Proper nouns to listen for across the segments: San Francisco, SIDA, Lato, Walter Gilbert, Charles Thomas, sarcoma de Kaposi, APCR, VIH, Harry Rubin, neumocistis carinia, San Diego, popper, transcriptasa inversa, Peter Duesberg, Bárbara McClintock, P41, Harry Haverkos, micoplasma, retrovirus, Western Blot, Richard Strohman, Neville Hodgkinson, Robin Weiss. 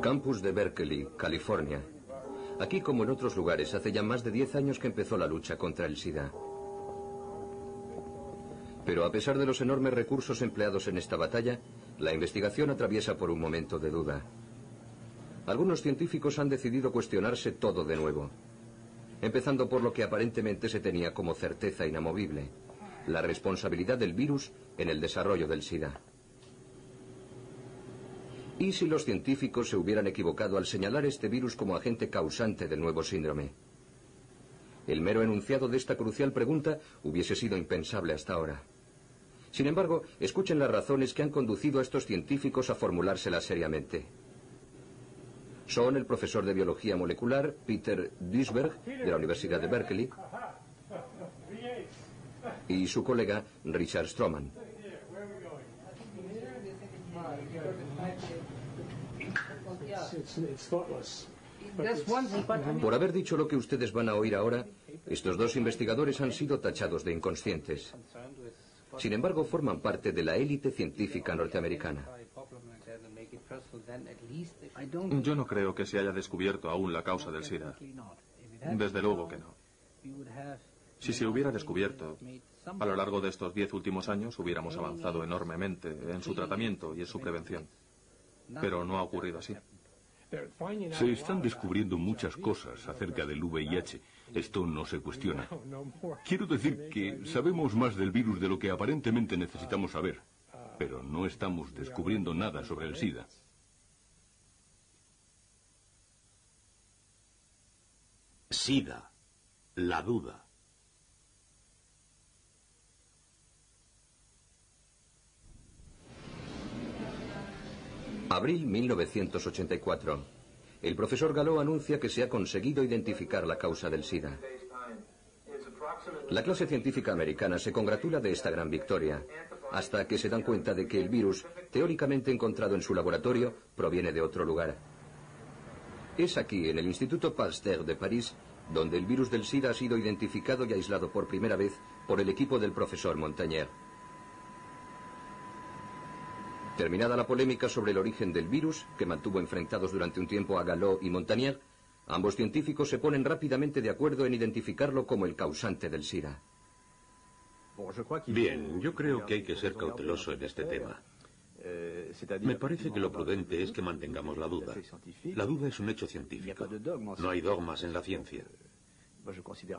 Campus de Berkeley, California. Aquí, como en otros lugares, hace ya más de 10 años que empezó la lucha contra el SIDA. Pero a pesar de los enormes recursos empleados en esta batalla, la investigación atraviesa por un momento de duda. Algunos científicos han decidido cuestionarse todo de nuevo, empezando por lo que aparentemente se tenía como certeza inamovible: la responsabilidad del virus en el desarrollo del SIDA. ¿Y si los científicos se hubieran equivocado al señalar este virus como agente causante del nuevo síndrome? El mero enunciado de esta crucial pregunta hubiese sido impensable hasta ahora. Sin embargo, escuchen las razones que han conducido a estos científicos a formulárselas seriamente. Son el profesor de biología molecular Peter Duesberg, de la Universidad de Berkeley, y su colega Richard Strohman. Por haber dicho lo que ustedes van a oír ahora, estos dos investigadores han sido tachados de inconscientes. Sin embargo, forman parte de la élite científica norteamericana. Yo no creo que se haya descubierto aún la causa del SIDA. Desde luego que no. Si se hubiera descubierto, a lo largo de estos 10 últimos años hubiéramos avanzado enormemente en su tratamiento y en su prevención. Pero no ha ocurrido así. Se están descubriendo muchas cosas acerca del VIH. Esto no se cuestiona. Quiero decir que sabemos más del virus de lo que aparentemente necesitamos saber, pero no estamos descubriendo nada sobre el SIDA. SIDA, la duda. Abril 1984. El profesor Gallo anuncia que se ha conseguido identificar la causa del SIDA. La clase científica americana se congratula de esta gran victoria, hasta que se dan cuenta de que el virus, teóricamente encontrado en su laboratorio, proviene de otro lugar. Es aquí, en el Instituto Pasteur de París, donde el virus del SIDA ha sido identificado y aislado por primera vez por el equipo del profesor Montagnier. Terminada la polémica sobre el origen del virus, que mantuvo enfrentados durante un tiempo a Gallo y Montagnier, ambos científicos se ponen rápidamente de acuerdo en identificarlo como el causante del SIDA. Bien, yo creo que hay que ser cauteloso en este tema. Me parece que lo prudente es que mantengamos la duda. La duda es un hecho científico. No hay dogmas en la ciencia.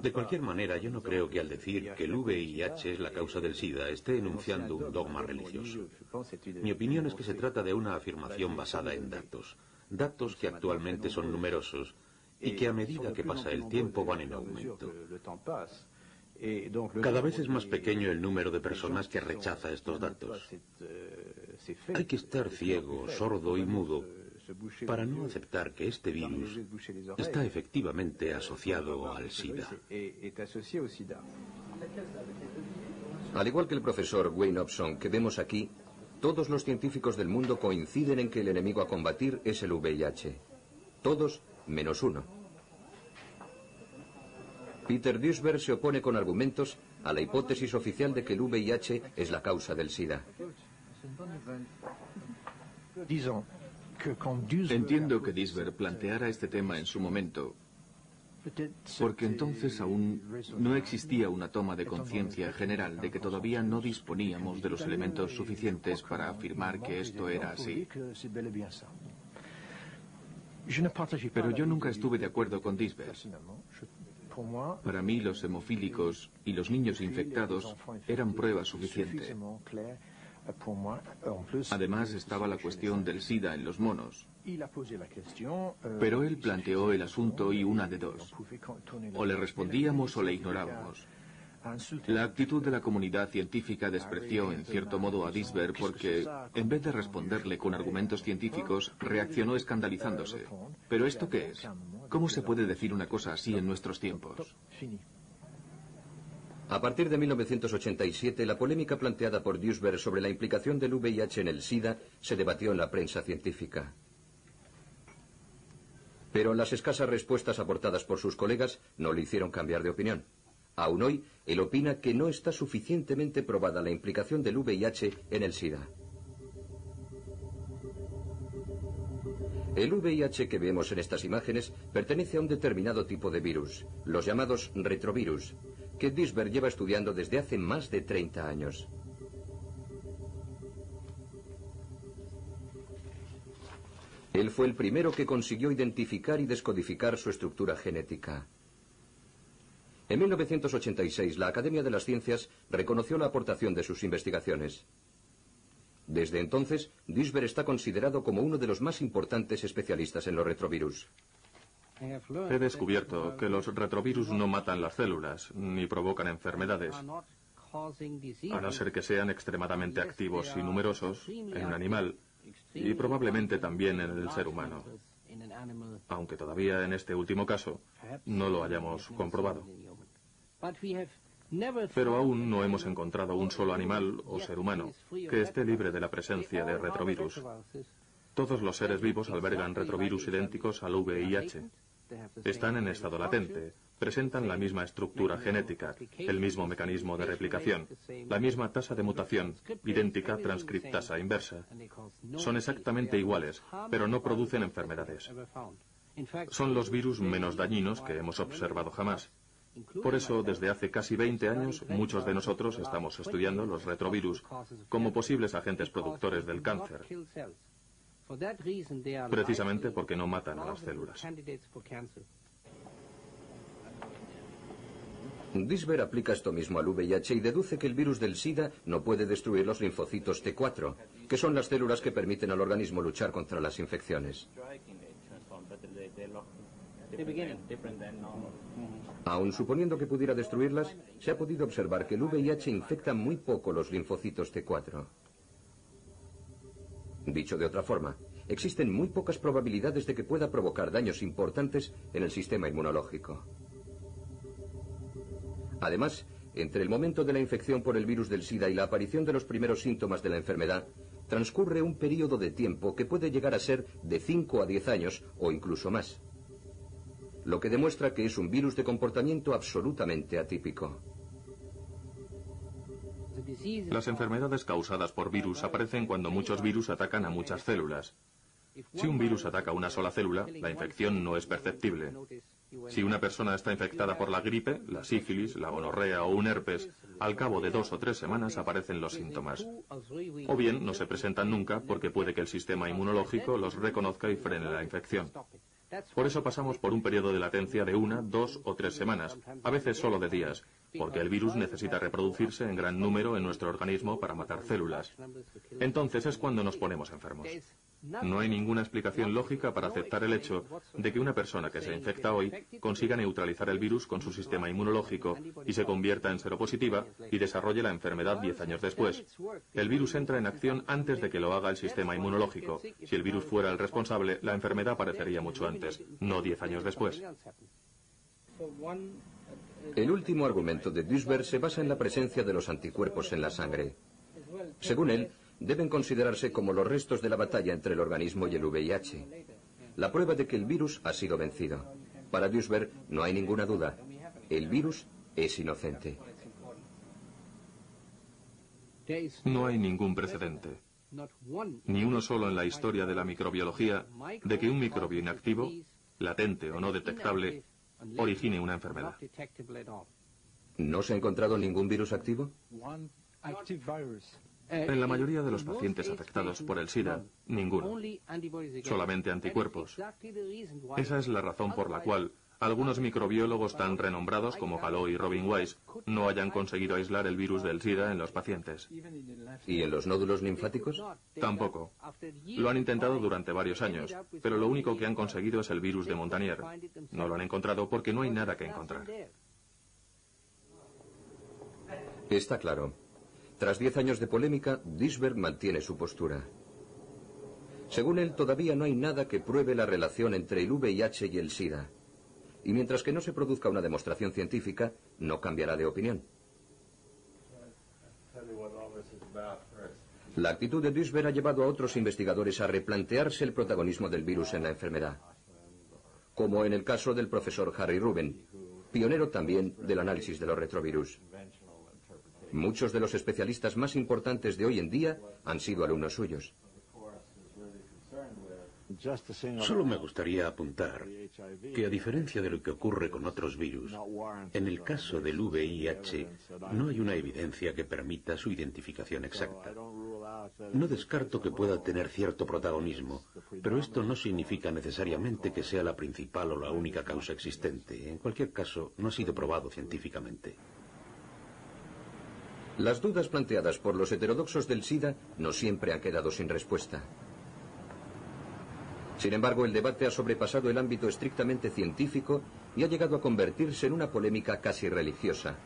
De cualquier manera, yo no creo que al decir que el VIH es la causa del SIDA esté enunciando un dogma religioso. Mi opinión es que se trata de una afirmación basada en datos. Datos que actualmente son numerosos y que a medida que pasa el tiempo van en aumento. Cada vez es más pequeño el número de personas que rechaza estos datos. Hay que estar ciego, sordo y mudo para no aceptar que este virus está efectivamente asociado al SIDA. Al igual que el profesor Wayne Opson que vemos aquí, todos los científicos del mundo coinciden en que el enemigo a combatir es el VIH. Todos menos uno. Peter Duesberg se opone con argumentos a la hipótesis oficial de que el VIH es la causa del SIDA. Entiendo que Duesberg planteara este tema en su momento, porque entonces aún no existía una toma de conciencia general de que todavía no disponíamos de los elementos suficientes para afirmar que esto era así. Pero yo nunca estuve de acuerdo con Duesberg. Para mí, los hemofílicos y los niños infectados eran prueba suficiente. Además, estaba la cuestión del SIDA en los monos. Pero él planteó el asunto y una de dos. O le respondíamos o le ignorábamos. La actitud de la comunidad científica despreció en cierto modo a Duesberg porque, en vez de responderle con argumentos científicos, reaccionó escandalizándose. ¿Pero esto qué es? ¿Cómo se puede decir una cosa así en nuestros tiempos? A partir de 1987, la polémica planteada por Duesberg sobre la implicación del VIH en el SIDA se debatió en la prensa científica. Pero las escasas respuestas aportadas por sus colegas no le hicieron cambiar de opinión. Aún hoy, él opina que no está suficientemente probada la implicación del VIH en el SIDA. El VIH que vemos en estas imágenes pertenece a un determinado tipo de virus, los llamados retrovirus, que Duesberg lleva estudiando desde hace más de 30 años. Él fue el primero que consiguió identificar y descodificar su estructura genética. En 1986, la Academia de las Ciencias reconoció la aportación de sus investigaciones. Desde entonces, Duesberg está considerado como uno de los más importantes especialistas en los retrovirus. He descubierto que los retrovirus no matan las células ni provocan enfermedades, a no ser que sean extremadamente activos y numerosos en un animal, y probablemente también en el ser humano, aunque todavía en este último caso no lo hayamos comprobado. Pero aún no hemos encontrado un solo animal o ser humano que esté libre de la presencia de retrovirus. Todos los seres vivos albergan retrovirus idénticos al VIH. Están en estado latente, presentan la misma estructura genética, el mismo mecanismo de replicación, la misma tasa de mutación, idéntica transcriptasa inversa. Son exactamente iguales, pero no producen enfermedades. Son los virus menos dañinos que hemos observado jamás. Por eso, desde hace casi 20 años, muchos de nosotros estamos estudiando los retrovirus como posibles agentes productores del cáncer. Precisamente porque no matan a las células. Duesberg aplica esto mismo al VIH y deduce que el virus del SIDA no puede destruir los linfocitos T4, que son las células que permiten al organismo luchar contra las infecciones. Aun suponiendo que pudiera destruirlas, se ha podido observar que el VIH infecta muy poco los linfocitos T4. Dicho de otra forma, existen muy pocas probabilidades de que pueda provocar daños importantes en el sistema inmunológico. Además, entre el momento de la infección por el virus del SIDA y la aparición de los primeros síntomas de la enfermedad, transcurre un periodo de tiempo que puede llegar a ser de 5 a 10 años o incluso más, lo que demuestra que es un virus de comportamiento absolutamente atípico. Las enfermedades causadas por virus aparecen cuando muchos virus atacan a muchas células. Si un virus ataca una sola célula, la infección no es perceptible. Si una persona está infectada por la gripe, la sífilis, la gonorrea o un herpes, al cabo de 2 o 3 semanas aparecen los síntomas. O bien no se presentan nunca porque puede que el sistema inmunológico los reconozca y frene la infección. Por eso pasamos por un periodo de latencia de 1, 2 o 3 semanas, a veces solo de días, porque el virus necesita reproducirse en gran número en nuestro organismo para matar células. Entonces es cuando nos ponemos enfermos. No hay ninguna explicación lógica para aceptar el hecho de que una persona que se infecta hoy consiga neutralizar el virus con su sistema inmunológico y se convierta en seropositiva y desarrolle la enfermedad 10 años después. El virus entra en acción antes de que lo haga el sistema inmunológico. Si el virus fuera el responsable, la enfermedad aparecería mucho antes, no 10 años después. El último argumento de Duesberg se basa en la presencia de los anticuerpos en la sangre. Según él, deben considerarse como los restos de la batalla entre el organismo y el VIH, la prueba de que el virus ha sido vencido. Para Duesberg no hay ninguna duda, el virus es inocente. No hay ningún precedente, ni uno solo en la historia de la microbiología, de que un microbio inactivo, latente o no detectable, origine una enfermedad. ¿No se ha encontrado ningún virus activo? En la mayoría de los pacientes afectados por el SIDA, ninguno. Solamente anticuerpos. Esa es la razón por la cual algunos microbiólogos tan renombrados como Gallo y Robin Weiss no hayan conseguido aislar el virus del SIDA en los pacientes. ¿Y en los nódulos linfáticos? Tampoco. Lo han intentado durante varios años, pero lo único que han conseguido es el virus de Montagnier. No lo han encontrado porque no hay nada que encontrar. Está claro. Tras 10 años de polémica, Duesberg mantiene su postura. Según él, todavía no hay nada que pruebe la relación entre el VIH y el SIDA. Y mientras que no se produzca una demostración científica, no cambiará de opinión. La actitud de Duesberg ha llevado a otros investigadores a replantearse el protagonismo del virus en la enfermedad, como en el caso del profesor Harry Rubin, pionero también del análisis de los retrovirus. Muchos de los especialistas más importantes de hoy en día han sido alumnos suyos. Solo me gustaría apuntar que, a diferencia de lo que ocurre con otros virus, en el caso del VIH no hay una evidencia que permita su identificación exacta. No descarto que pueda tener cierto protagonismo, pero esto no significa necesariamente que sea la principal o la única causa existente. En cualquier caso, no ha sido probado científicamente. Las dudas planteadas por los heterodoxos del SIDA no siempre han quedado sin respuesta. Sin embargo, el debate ha sobrepasado el ámbito estrictamente científico y ha llegado a convertirse en una polémica casi religiosa,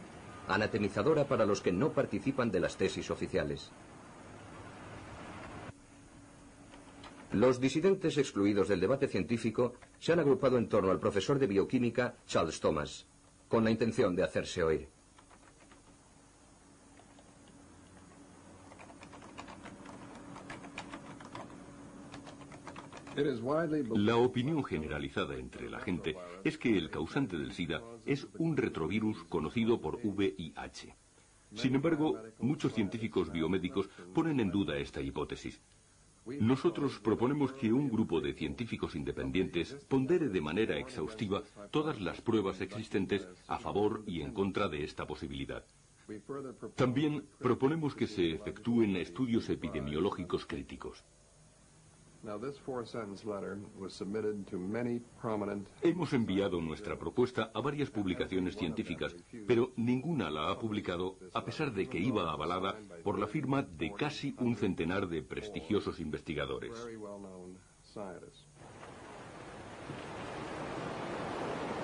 anatemizadora para los que no participan de las tesis oficiales. Los disidentes excluidos del debate científico se han agrupado en torno al profesor de bioquímica Charles Thomas, con la intención de hacerse oír. La opinión generalizada entre la gente es que el causante del SIDA es un retrovirus conocido por VIH. Sin embargo, muchos científicos biomédicos ponen en duda esta hipótesis. Nosotros proponemos que un grupo de científicos independientes pondere de manera exhaustiva todas las pruebas existentes a favor y en contra de esta posibilidad. También proponemos que se efectúen estudios epidemiológicos críticos. Hemos enviado nuestra propuesta a varias publicaciones científicas, pero ninguna la ha publicado, a pesar de que iba avalada por la firma de casi un centenar de prestigiosos investigadores.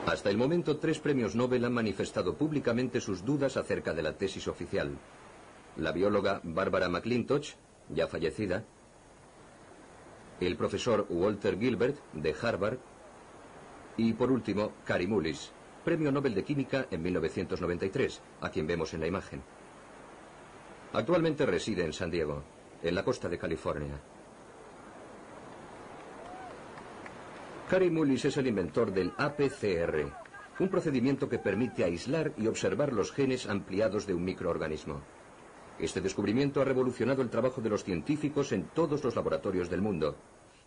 Hasta el momento, 3 premios Nobel han manifestado públicamente sus dudas acerca de la tesis oficial. La bióloga Bárbara McClintock, ya fallecida, el profesor Walter Gilbert, de Harvard, y por último, Kary Mullis, premio Nobel de Química en 1993, a quien vemos en la imagen. Actualmente reside en San Diego, en la costa de California. Kary Mullis es el inventor del APCR, un procedimiento que permite aislar y observar los genes ampliados de un microorganismo. Este descubrimiento ha revolucionado el trabajo de los científicos en todos los laboratorios del mundo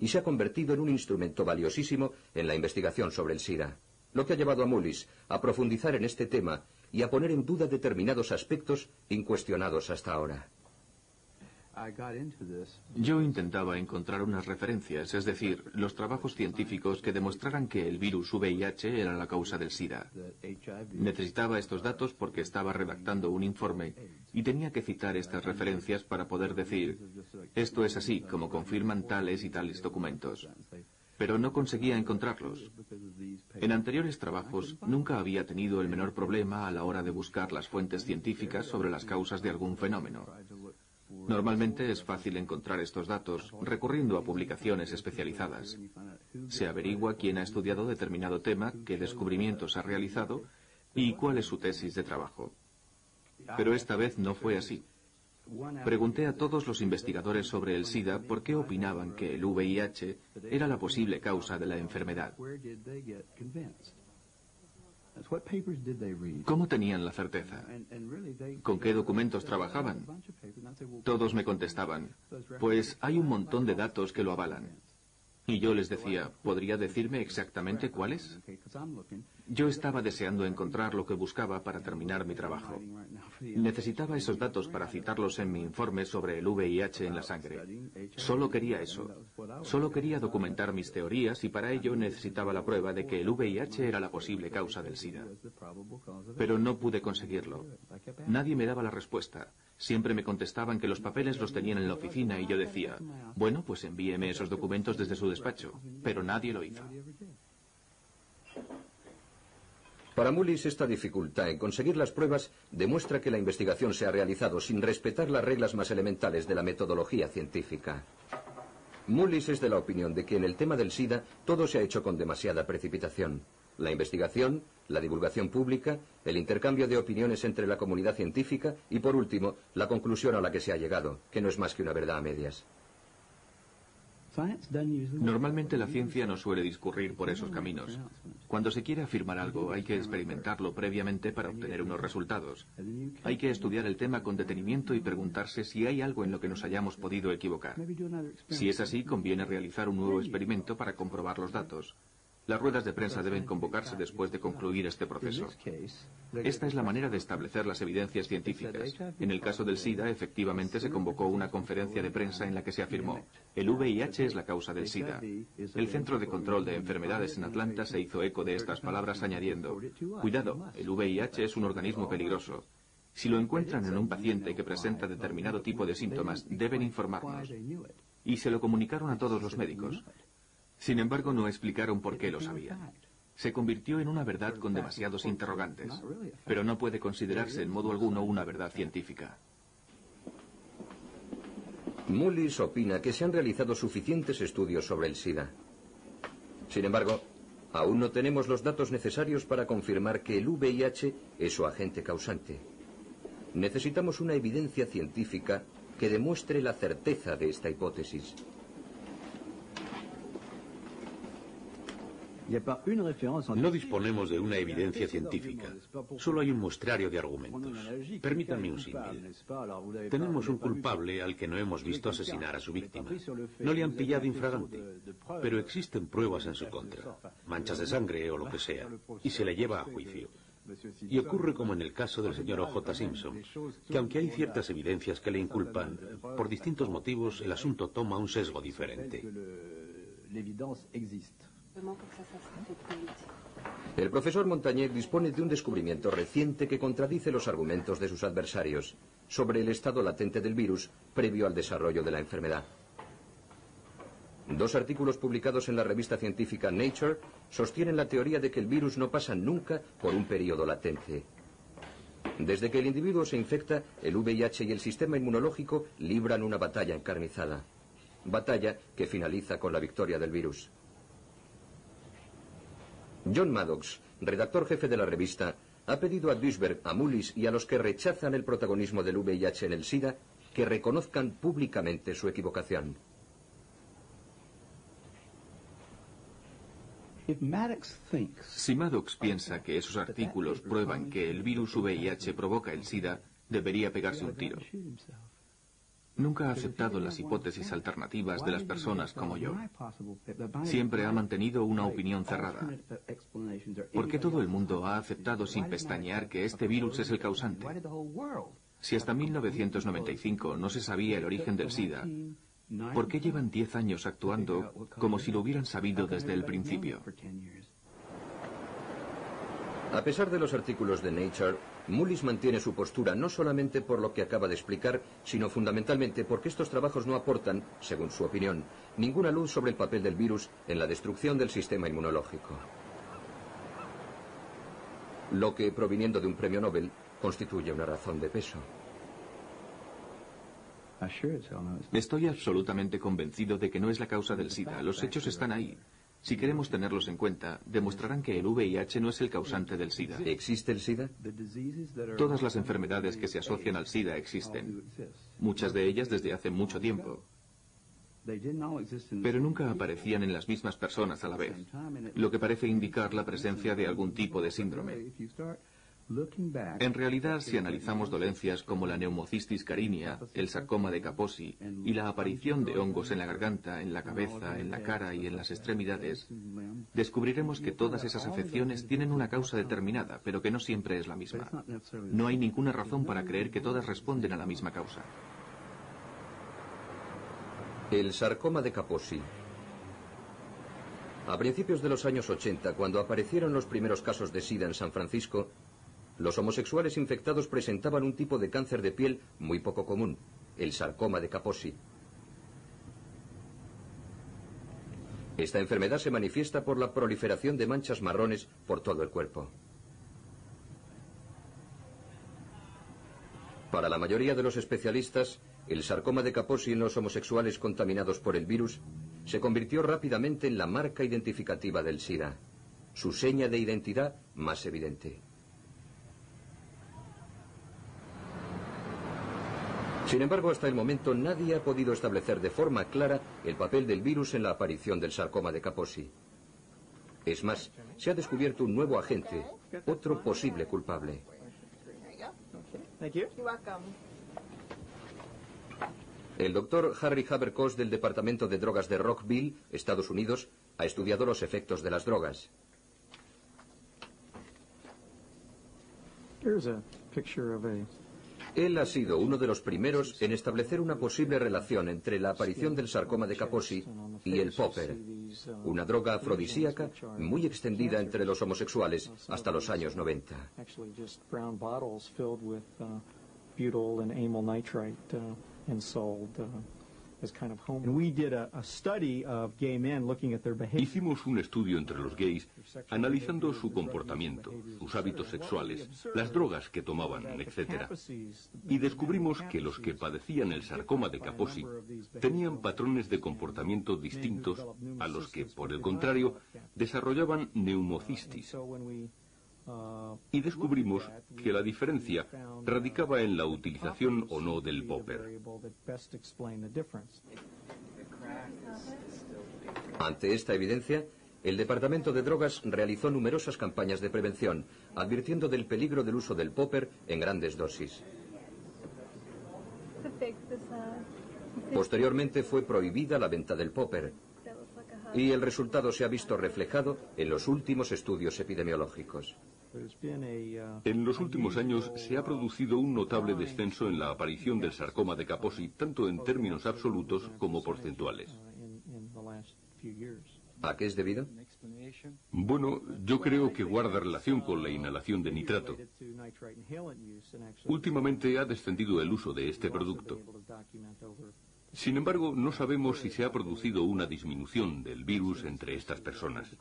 y se ha convertido en un instrumento valiosísimo en la investigación sobre el SIDA, lo que ha llevado a Mullis a profundizar en este tema y a poner en duda determinados aspectos incuestionados hasta ahora. Yo intentaba encontrar unas referencias, es decir, los trabajos científicos que demostraran que el virus VIH era la causa del SIDA. Necesitaba estos datos porque estaba redactando un informe y tenía que citar estas referencias para poder decir, esto es así, como confirman tales y tales documentos. Pero no conseguía encontrarlos. En anteriores trabajos nunca había tenido el menor problema a la hora de buscar las fuentes científicas sobre las causas de algún fenómeno. Normalmente es fácil encontrar estos datos recurriendo a publicaciones especializadas. Se averigua quién ha estudiado determinado tema, qué descubrimientos ha realizado y cuál es su tesis de trabajo. Pero esta vez no fue así. Pregunté a todos los investigadores sobre el SIDA por qué opinaban que el VIH era la posible causa de la enfermedad. ¿Cómo tenían la certeza? ¿Con qué documentos trabajaban? Todos me contestaban, pues hay un montón de datos que lo avalan. Y yo les decía, ¿podría decirme exactamente cuáles? Yo estaba deseando encontrar lo que buscaba para terminar mi trabajo. Necesitaba esos datos para citarlos en mi informe sobre el VIH en la sangre. Solo quería eso. Solo quería documentar mis teorías y para ello necesitaba la prueba de que el VIH era la posible causa del SIDA. Pero no pude conseguirlo. Nadie me daba la respuesta. Siempre me contestaban que los papeles los tenían en la oficina y yo decía, bueno, pues envíeme esos documentos desde su despacho. Pero nadie lo hizo. Para Mullis, esta dificultad en conseguir las pruebas demuestra que la investigación se ha realizado sin respetar las reglas más elementales de la metodología científica. Mullis es de la opinión de que en el tema del SIDA todo se ha hecho con demasiada precipitación. La investigación, la divulgación pública, el intercambio de opiniones entre la comunidad científica y, por último, la conclusión a la que se ha llegado, que no es más que una verdad a medias. Normalmente la ciencia no suele discurrir por esos caminos. Cuando se quiere afirmar algo, hay que experimentarlo previamente para obtener unos resultados. Hay que estudiar el tema con detenimiento y preguntarse si hay algo en lo que nos hayamos podido equivocar. Si es así, conviene realizar un nuevo experimento para comprobar los datos. Las ruedas de prensa deben convocarse después de concluir este proceso. Esta es la manera de establecer las evidencias científicas. En el caso del SIDA, efectivamente se convocó una conferencia de prensa en la que se afirmó: el VIH es la causa del SIDA. El Centro de Control de Enfermedades en Atlanta se hizo eco de estas palabras añadiendo: cuidado, el VIH es un organismo peligroso. Si lo encuentran en un paciente que presenta determinado tipo de síntomas, deben informarnos. Y se lo comunicaron a todos los médicos. Sin embargo, no explicaron por qué lo sabían. Se convirtió en una verdad con demasiados interrogantes, pero no puede considerarse en modo alguno una verdad científica. Mullis opina que se han realizado suficientes estudios sobre el SIDA. Sin embargo, aún no tenemos los datos necesarios para confirmar que el VIH es su agente causante. Necesitamos una evidencia científica que demuestre la certeza de esta hipótesis. No disponemos de una evidencia científica, solo hay un muestrario de argumentos. Permítanme un símil. Tenemos un culpable al que no hemos visto asesinar a su víctima. No le han pillado infragante, pero existen pruebas en su contra, manchas de sangre o lo que sea, y se le lleva a juicio. Y ocurre como en el caso del señor O.J. Simpson, que aunque hay ciertas evidencias que le inculpan, por distintos motivos el asunto toma un sesgo diferente. El profesor Montagnier dispone de un descubrimiento reciente que contradice los argumentos de sus adversarios sobre el estado latente del virus previo al desarrollo de la enfermedad. Dos artículos publicados en la revista científica Nature sostienen la teoría de que el virus no pasa nunca por un periodo latente. Desde que el individuo se infecta, el VIH y el sistema inmunológico libran una batalla encarnizada. Batalla que finaliza con la victoria del virus. John Maddox, redactor jefe de la revista, ha pedido a Duesberg, a Mullis y a los que rechazan el protagonismo del VIH en el SIDA que reconozcan públicamente su equivocación. Si Maddox piensa que esos artículos prueban que el virus VIH provoca el SIDA, debería pegarse un tiro. Nunca ha aceptado las hipótesis alternativas de las personas como yo. Siempre ha mantenido una opinión cerrada. Porque todo el mundo ha aceptado sin pestañear que este virus es el causante. Si hasta 1995 no se sabía el origen del SIDA, ¿por qué llevan 10 años actuando como si lo hubieran sabido desde el principio? A pesar de los artículos de Nature, Mullis mantiene su postura no solamente por lo que acaba de explicar, sino fundamentalmente porque estos trabajos no aportan, según su opinión, ninguna luz sobre el papel del virus en la destrucción del sistema inmunológico. Lo que, proviniendo de un premio Nobel, constituye una razón de peso. Estoy absolutamente convencido de que no es la causa del SIDA. Los hechos están ahí. Si queremos tenerlos en cuenta, demostrarán que el VIH no es el causante del SIDA. ¿Existe el SIDA? Todas las enfermedades que se asocian al SIDA existen. Muchas de ellas desde hace mucho tiempo. Pero nunca aparecían en las mismas personas a la vez, lo que parece indicar la presencia de algún tipo de síndrome. En realidad, si analizamos dolencias como la neumocistis carinia, el sarcoma de Kaposi y la aparición de hongos en la garganta, en la cabeza, en la cara y en las extremidades, descubriremos que todas esas afecciones tienen una causa determinada, pero que no siempre es la misma. No hay ninguna razón para creer que todas responden a la misma causa. El sarcoma de Kaposi. A principios de los años 80, cuando aparecieron los primeros casos de SIDA en San Francisco, los homosexuales infectados presentaban un tipo de cáncer de piel muy poco común, el sarcoma de Kaposi. Esta enfermedad se manifiesta por la proliferación de manchas marrones por todo el cuerpo. Para la mayoría de los especialistas, el sarcoma de Kaposi en los homosexuales contaminados por el virus se convirtió rápidamente en la marca identificativa del SIDA, su seña de identidad más evidente. Sin embargo, hasta el momento nadie ha podido establecer de forma clara el papel del virus en la aparición del sarcoma de Kaposi. Es más, se ha descubierto un nuevo agente, otro posible culpable. El doctor Harry Haverkos del Departamento de Drogas de Rockville, Estados Unidos, ha estudiado los efectos de las drogas. Él ha sido uno de los primeros en establecer una posible relación entre la aparición del sarcoma de Kaposi y el popper, una droga afrodisíaca muy extendida entre los homosexuales hasta los años 90. Hicimos un estudio entre los gays analizando su comportamiento, sus hábitos sexuales, las drogas que tomaban, etc. Y descubrimos que los que padecían el sarcoma de Kaposi tenían patrones de comportamiento distintos a los que, por el contrario, desarrollaban neumocistis. Y descubrimos que la diferencia radicaba en la utilización o no del popper. Ante esta evidencia, el Departamento de Drogas realizó numerosas campañas de prevención, advirtiendo del peligro del uso del popper en grandes dosis. Posteriormente fue prohibida la venta del popper, y el resultado se ha visto reflejado en los últimos estudios epidemiológicos. En los últimos años se ha producido un notable descenso en la aparición del sarcoma de Kaposi, tanto en términos absolutos como porcentuales. ¿A qué es debido? Bueno, yo creo que guarda relación con la inhalación de nitrato. Últimamente ha descendido el uso de este producto. Sin embargo, no sabemos si se ha producido una disminución del virus entre estas personas.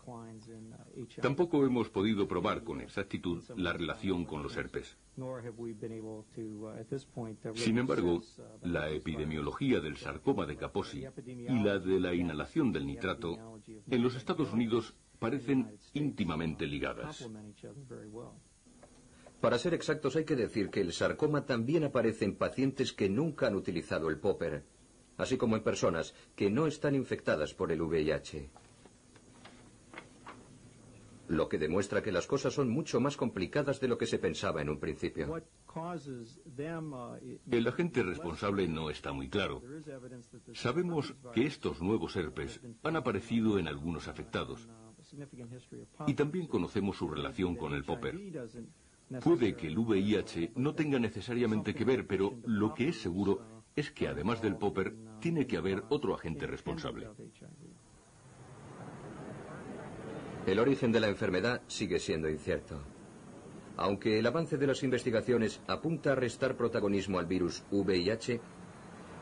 Tampoco hemos podido probar con exactitud la relación con los herpes. Sin embargo, la epidemiología del sarcoma de Kaposi y la de la inhalación del nitrato en los Estados Unidos parecen íntimamente ligadas. Para ser exactos, hay que decir que el sarcoma también aparece en pacientes que nunca han utilizado el popper, así como en personas que no están infectadas por el VIH. Lo que demuestra que las cosas son mucho más complicadas de lo que se pensaba en un principio. El agente responsable no está muy claro. Sabemos que estos nuevos herpes han aparecido en algunos afectados y también conocemos su relación con el popper. Puede que el VIH no tenga necesariamente que ver, pero lo que es seguro es que además del popper, tiene que haber otro agente responsable. El origen de la enfermedad sigue siendo incierto. Aunque el avance de las investigaciones apunta a restar protagonismo al virus VIH,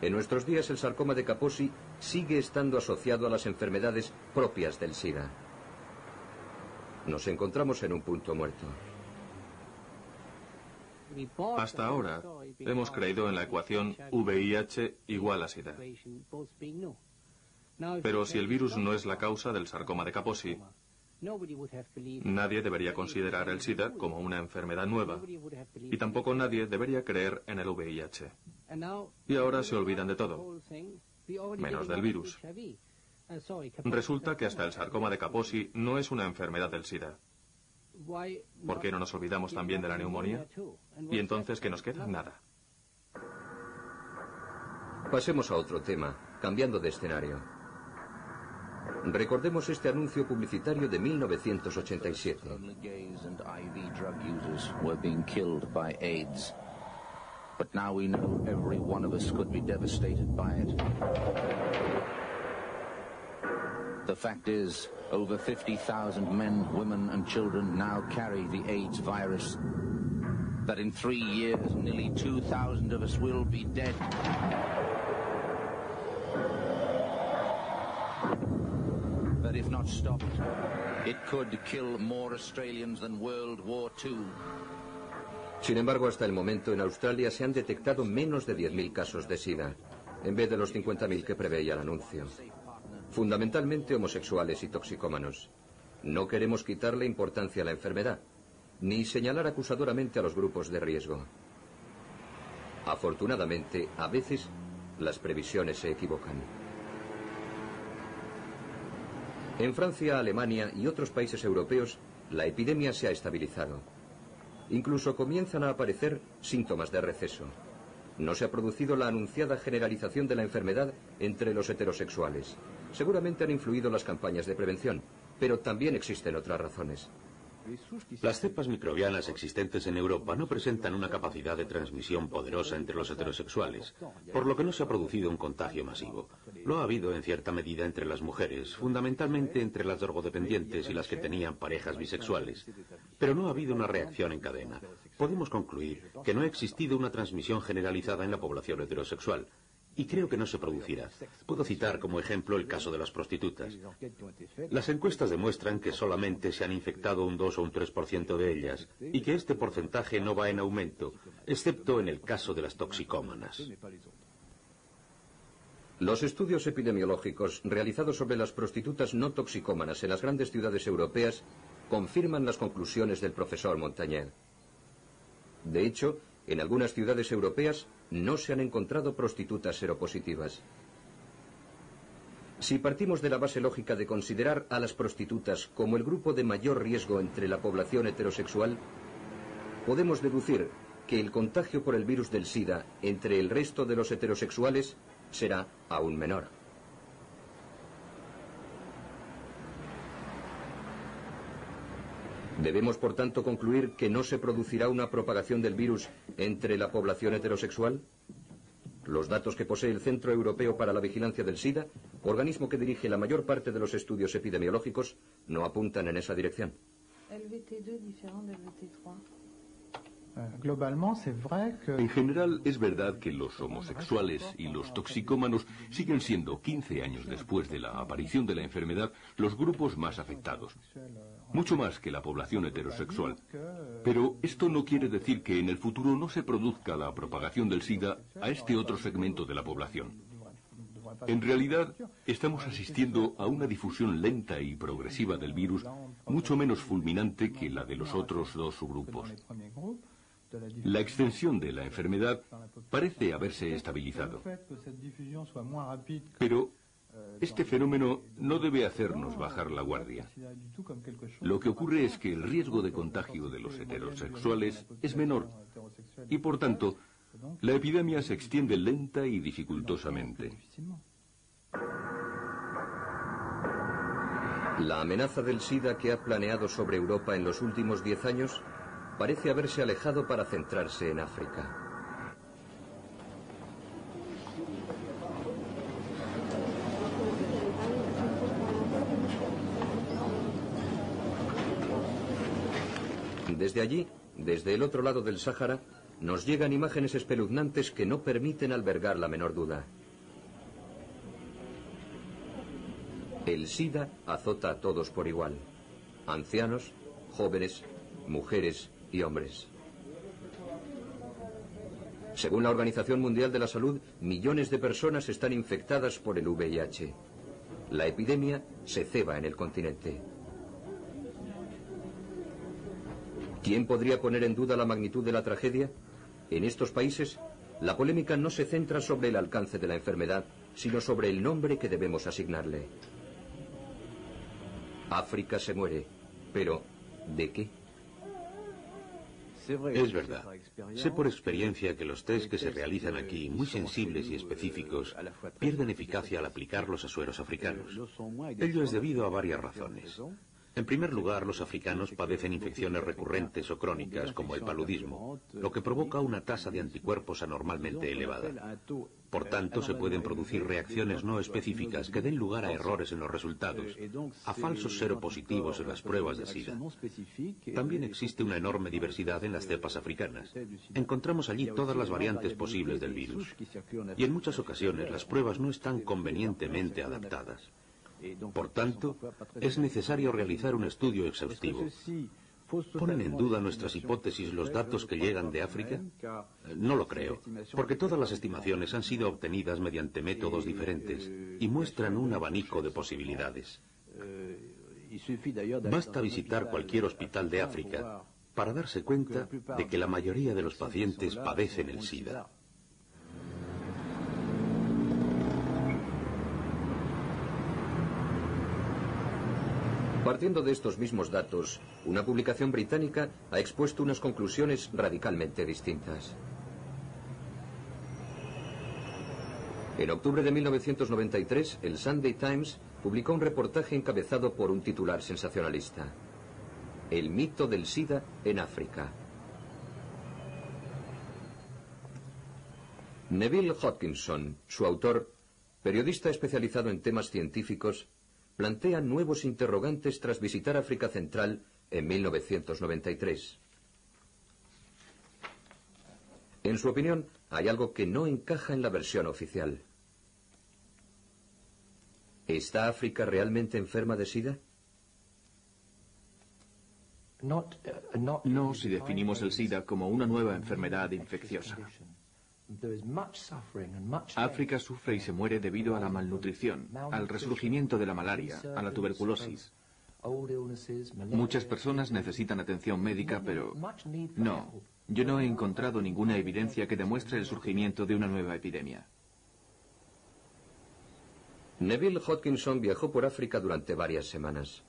en nuestros días el sarcoma de Kaposi sigue estando asociado a las enfermedades propias del SIDA. Nos encontramos en un punto muerto. Hasta ahora, hemos creído en la ecuación VIH igual a SIDA. Pero si el virus no es la causa del sarcoma de Kaposi, nadie debería considerar el SIDA como una enfermedad nueva. Y tampoco nadie debería creer en el VIH. Y ahora se olvidan de todo, menos del virus. Resulta que hasta el sarcoma de Kaposi no es una enfermedad del SIDA. ¿Por qué no nos olvidamos también de la neumonía? ¿Y entonces qué nos queda? Nada. Pasemos a otro tema, cambiando de escenario. Recordemos este anuncio publicitario de 1987. The fact is, over 50,000 men, women and children now carry the AIDS virus. That in 3 years, nearly 2,000 of us will be dead. That if not stopped, it could kill more Australians than World War II. Sin embargo, hasta el momento en Australia se han detectado menos de 10.000 casos de SIDA, en vez de los 50.000 que preveía el anuncio. Fundamentalmente homosexuales y toxicómanos. No queremos quitarle importancia a la enfermedad, ni señalar acusadoramente a los grupos de riesgo. Afortunadamente, a veces las previsiones se equivocan. En Francia, Alemania y otros países europeos, la epidemia se ha estabilizado. Incluso comienzan a aparecer síntomas de receso. No se ha producido la anunciada generalización de la enfermedad entre los heterosexuales. Seguramente han influido las campañas de prevención, pero también existen otras razones. Las cepas microbianas existentes en Europa no presentan una capacidad de transmisión poderosa entre los heterosexuales, por lo que no se ha producido un contagio masivo. Lo ha habido en cierta medida entre las mujeres, fundamentalmente entre las drogodependientes y las que tenían parejas bisexuales, pero no ha habido una reacción en cadena. Podemos concluir que no ha existido una transmisión generalizada en la población heterosexual. Y creo que no se producirá. Puedo citar como ejemplo el caso de las prostitutas. Las encuestas demuestran que solamente se han infectado un 2 o un 3% de ellas y que este porcentaje no va en aumento, excepto en el caso de las toxicómanas. Los estudios epidemiológicos realizados sobre las prostitutas no toxicómanas en las grandes ciudades europeas confirman las conclusiones del profesor Montagnier. De hecho, en algunas ciudades europeas no se han encontrado prostitutas seropositivas. Si partimos de la base lógica de considerar a las prostitutas como el grupo de mayor riesgo entre la población heterosexual, podemos deducir que el contagio por el virus del SIDA entre el resto de los heterosexuales será aún menor. ¿Debemos, por tanto, concluir que no se producirá una propagación del virus entre la población heterosexual? Los datos que posee el Centro Europeo para la Vigilancia del SIDA, organismo que dirige la mayor parte de los estudios epidemiológicos, no apuntan en esa dirección. El VT2 diferente del VT3. En general, es verdad que los homosexuales y los toxicómanos siguen siendo, 15 años después de la aparición de la enfermedad, los grupos más afectados. Mucho más que la población heterosexual. Pero esto no quiere decir que en el futuro no se produzca la propagación del SIDA a este otro segmento de la población. En realidad, estamos asistiendo a una difusión lenta y progresiva del virus, mucho menos fulminante que la de los otros dos subgrupos. La extensión de la enfermedad parece haberse estabilizado. Pero este fenómeno no debe hacernos bajar la guardia. Lo que ocurre es que el riesgo de contagio de los heterosexuales es menor y, por tanto, la epidemia se extiende lenta y dificultosamente. La amenaza del SIDA que ha planeado sobre Europa en los últimos 10 años parece haberse alejado para centrarse en África. Desde allí, desde el otro lado del Sáhara, nos llegan imágenes espeluznantes que no permiten albergar la menor duda. El SIDA azota a todos por igual: ancianos, jóvenes, mujeres y hombres. Según la Organización Mundial de la Salud, millones de personas están infectadas por el VIH. La epidemia se ceba en el continente. ¿Quién podría poner en duda la magnitud de la tragedia? En estos países, la polémica no se centra sobre el alcance de la enfermedad, sino sobre el nombre que debemos asignarle. África se muere, pero ¿de qué? Es verdad. Sé por experiencia que los test que se realizan aquí, muy sensibles y específicos, pierden eficacia al aplicarlos a sueros africanos. Ello es debido a varias razones. En primer lugar, los africanos padecen infecciones recurrentes o crónicas, como el paludismo, lo que provoca una tasa de anticuerpos anormalmente elevada. Por tanto, se pueden producir reacciones no específicas que den lugar a errores en los resultados, a falsos seropositivos en las pruebas de SIDA. También existe una enorme diversidad en las cepas africanas. Encontramos allí todas las variantes posibles del virus. Y en muchas ocasiones las pruebas no están convenientemente adaptadas. Por tanto, es necesario realizar un estudio exhaustivo. ¿Ponen en duda nuestras hipótesis los datos que llegan de África? No lo creo, porque todas las estimaciones han sido obtenidas mediante métodos diferentes y muestran un abanico de posibilidades. Basta visitar cualquier hospital de África para darse cuenta de que la mayoría de los pacientes padecen el SIDA. Partiendo de estos mismos datos, una publicación británica ha expuesto unas conclusiones radicalmente distintas. En octubre de 1993, el Sunday Times publicó un reportaje encabezado por un titular sensacionalista: el mito del SIDA en África. Neville Hodgkinson, su autor, periodista especializado en temas científicos, plantea nuevos interrogantes tras visitar África Central en 1993. En su opinión, hay algo que no encaja en la versión oficial. ¿Está África realmente enferma de SIDA? No si definimos el SIDA como una nueva enfermedad infecciosa. África sufre y se muere debido a la malnutrición, al resurgimiento de la malaria, a la tuberculosis. Muchas personas necesitan atención médica, pero no, yo no he encontrado ninguna evidencia que demuestre el surgimiento de una nueva epidemia. Neville Hodgkinson viajó por África durante varias semanas.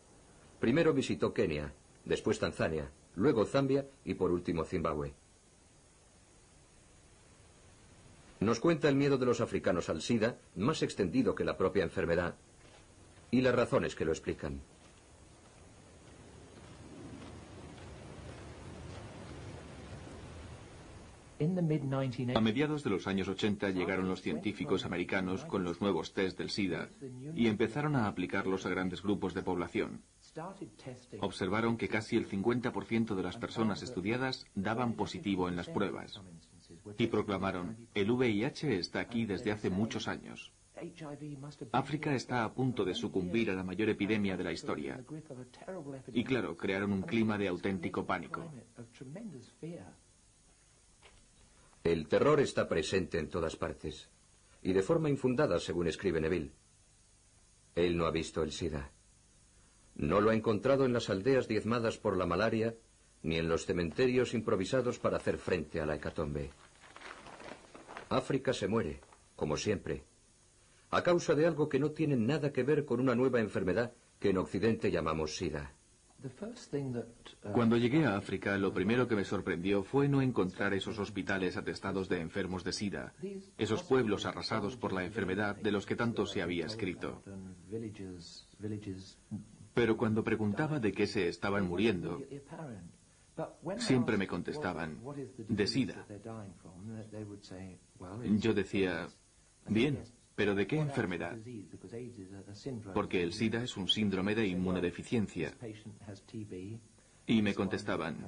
Primero visitó Kenia, después Tanzania, luego Zambia y por último Zimbabue. Nos cuenta el miedo de los africanos al SIDA, más extendido que la propia enfermedad, y las razones que lo explican. A mediados de los años 80 llegaron los científicos americanos con los nuevos test del SIDA y empezaron a aplicarlos a grandes grupos de población. Observaron que casi el 50% de las personas estudiadas daban positivo en las pruebas. Y proclamaron: el VIH está aquí desde hace muchos años. África está a punto de sucumbir a la mayor epidemia de la historia. Y claro, crearon un clima de auténtico pánico. El terror está presente en todas partes, y de forma infundada, según escribe Neville. Él no ha visto el SIDA. No lo ha encontrado en las aldeas diezmadas por la malaria, ni en los cementerios improvisados para hacer frente a la hecatombe. África se muere, como siempre, a causa de algo que no tiene nada que ver con una nueva enfermedad que en Occidente llamamos SIDA. Cuando llegué a África, lo primero que me sorprendió fue no encontrar esos hospitales atestados de enfermos de SIDA, esos pueblos arrasados por la enfermedad de los que tanto se había escrito. Pero cuando preguntaba de qué se estaban muriendo, siempre me contestaban: de SIDA. Yo decía: bien, pero ¿de qué enfermedad? Porque el SIDA es un síndrome de inmunodeficiencia. Y me contestaban: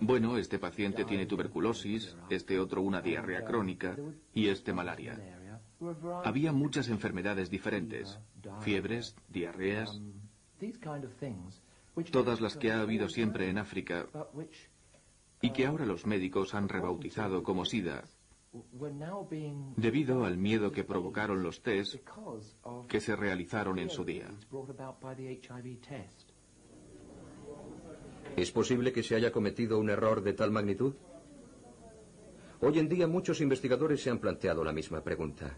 bueno, este paciente tiene tuberculosis, este otro una diarrea crónica y este malaria. Había muchas enfermedades diferentes: fiebres, diarreas, todas las que ha habido siempre en África y que ahora los médicos han rebautizado como SIDA, debido al miedo que provocaron los test que se realizaron en su día. ¿Es posible que se haya cometido un error de tal magnitud? Hoy en día muchos investigadores se han planteado la misma pregunta.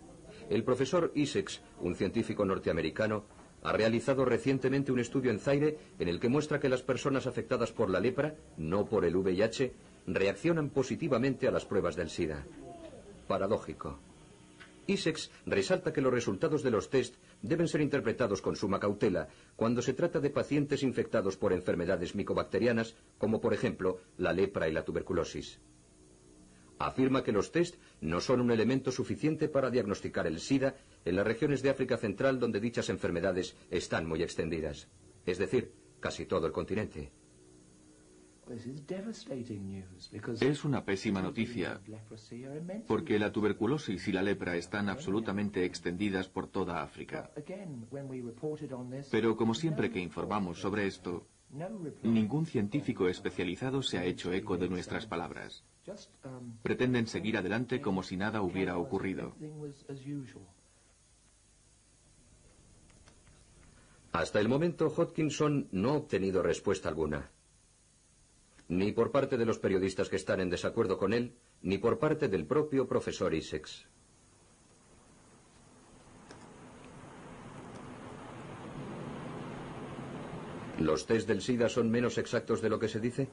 El profesor Essex, un científico norteamericano, ha realizado recientemente un estudio en Zaire en el que muestra que las personas afectadas por la lepra, no por el VIH, reaccionan positivamente a las pruebas del SIDA. Paradójico. Essex resalta que los resultados de los test deben ser interpretados con suma cautela cuando se trata de pacientes infectados por enfermedades micobacterianas, como por ejemplo la lepra y la tuberculosis. Afirma que los test no son un elemento suficiente para diagnosticar el SIDA en las regiones de África Central donde dichas enfermedades están muy extendidas, es decir, casi todo el continente. Es una pésima noticia, porque la tuberculosis y la lepra están absolutamente extendidas por toda África. Pero como siempre que informamos sobre esto, ningún científico especializado se ha hecho eco de nuestras palabras. Pretenden seguir adelante como si nada hubiera ocurrido. Hasta el momento, Hodgkinson no ha obtenido respuesta alguna, ni por parte de los periodistas que están en desacuerdo con él, ni por parte del propio profesor Essex. ¿Los test del SIDA son menos exactos de lo que se dice?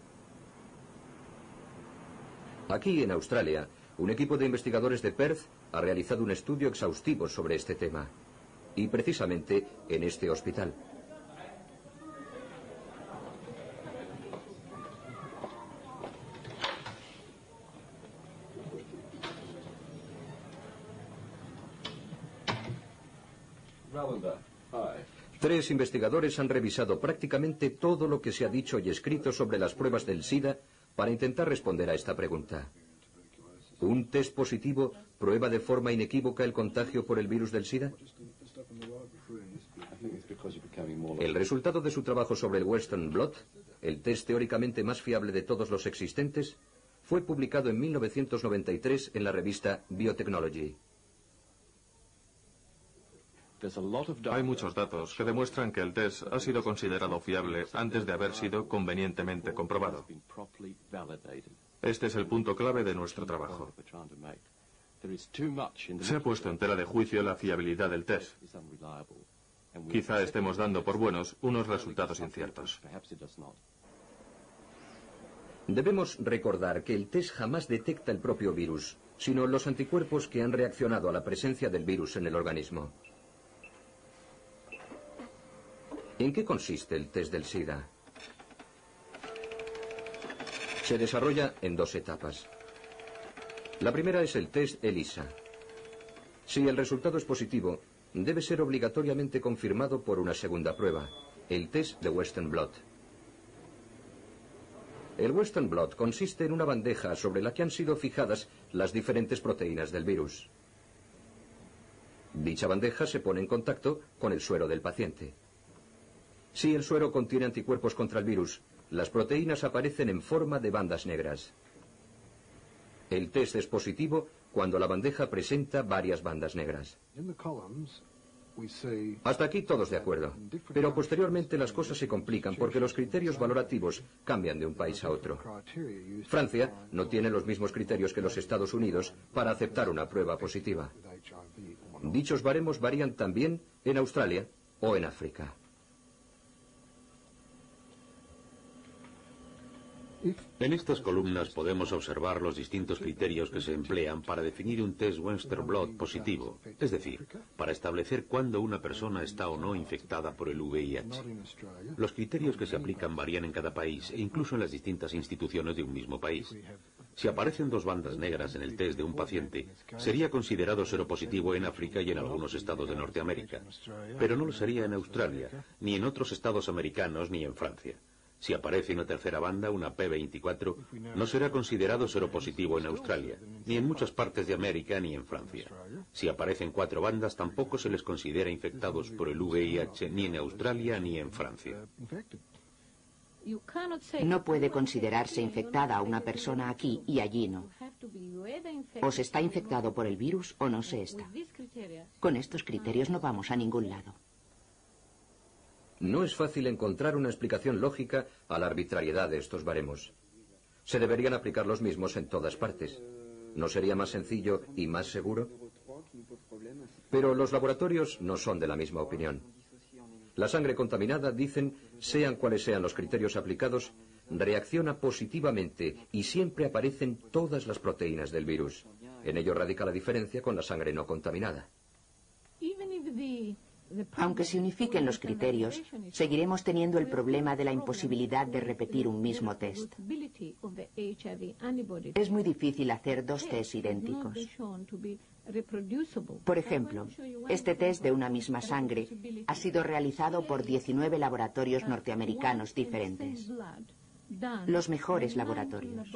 Aquí, en Australia, un equipo de investigadores de Perth ha realizado un estudio exhaustivo sobre este tema, y precisamente en este hospital. Tres investigadores han revisado prácticamente todo lo que se ha dicho y escrito sobre las pruebas del SIDA para intentar responder a esta pregunta. ¿Un test positivo prueba de forma inequívoca el contagio por el virus del SIDA? El resultado de su trabajo sobre el Western Blot, el test teóricamente más fiable de todos los existentes, fue publicado en 1993 en la revista Biotechnology. Hay muchos datos que demuestran que el test ha sido considerado fiable antes de haber sido convenientemente comprobado. Este es el punto clave de nuestro trabajo. Se ha puesto en tela de juicio la fiabilidad del test. Quizá estemos dando por buenos unos resultados inciertos. Debemos recordar que el test jamás detecta el propio virus, sino los anticuerpos que han reaccionado a la presencia del virus en el organismo. ¿En qué consiste el test del SIDA? Se desarrolla en dos etapas. La primera es el test ELISA. Si el resultado es positivo, debe ser obligatoriamente confirmado por una segunda prueba, el test de Western Blot. El Western Blot consiste en una bandeja sobre la que han sido fijadas las diferentes proteínas del virus. Dicha bandeja se pone en contacto con el suero del paciente. Si el suero contiene anticuerpos contra el virus, las proteínas aparecen en forma de bandas negras. El test es positivo cuando la bandeja presenta varias bandas negras. Hasta aquí todos de acuerdo, pero posteriormente las cosas se complican porque los criterios valorativos cambian de un país a otro. Francia no tiene los mismos criterios que los Estados Unidos para aceptar una prueba positiva. Dichos baremos varían también en Australia o en África. En estas columnas podemos observar los distintos criterios que se emplean para definir un test Western Blot positivo, es decir, para establecer cuándo una persona está o no infectada por el VIH. Los criterios que se aplican varían en cada país e incluso en las distintas instituciones de un mismo país. Si aparecen dos bandas negras en el test de un paciente, sería considerado seropositivo en África y en algunos estados de Norteamérica, pero no lo sería en Australia, ni en otros estados americanos, ni en Francia. Si aparece una tercera banda, una P24, no será considerado seropositivo en Australia, ni en muchas partes de América, ni en Francia. Si aparecen cuatro bandas, tampoco se les considera infectados por el VIH, ni en Australia, ni en Francia. No puede considerarse infectada a una persona aquí y allí no. O se está infectado por el virus o no se está. Con estos criterios no vamos a ningún lado. No es fácil encontrar una explicación lógica a la arbitrariedad de estos baremos. Se deberían aplicar los mismos en todas partes. ¿No sería más sencillo y más seguro? Pero los laboratorios no son de la misma opinión. La sangre contaminada, dicen, sean cuales sean los criterios aplicados, reacciona positivamente y siempre aparecen todas las proteínas del virus. En ello radica la diferencia con la sangre no contaminada. Aunque se unifiquen los criterios, seguiremos teniendo el problema de la imposibilidad de repetir un mismo test. Es muy difícil hacer dos tests idénticos. Por ejemplo, este test de una misma sangre ha sido realizado por 19 laboratorios norteamericanos diferentes. Los mejores laboratorios,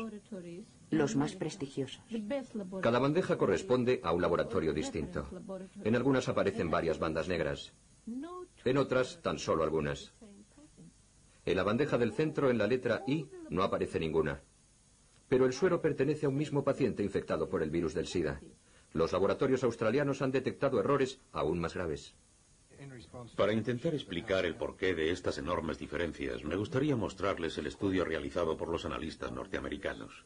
los más prestigiosos. Cada bandeja corresponde a un laboratorio distinto. En algunas aparecen varias bandas negras, en otras tan solo algunas. En la bandeja del centro, en la letra I, no aparece ninguna. Pero el suero pertenece a un mismo paciente infectado por el virus del SIDA. Los laboratorios australianos han detectado errores aún más graves. Para intentar explicar el porqué de estas enormes diferencias, me gustaría mostrarles el estudio realizado por los analistas norteamericanos.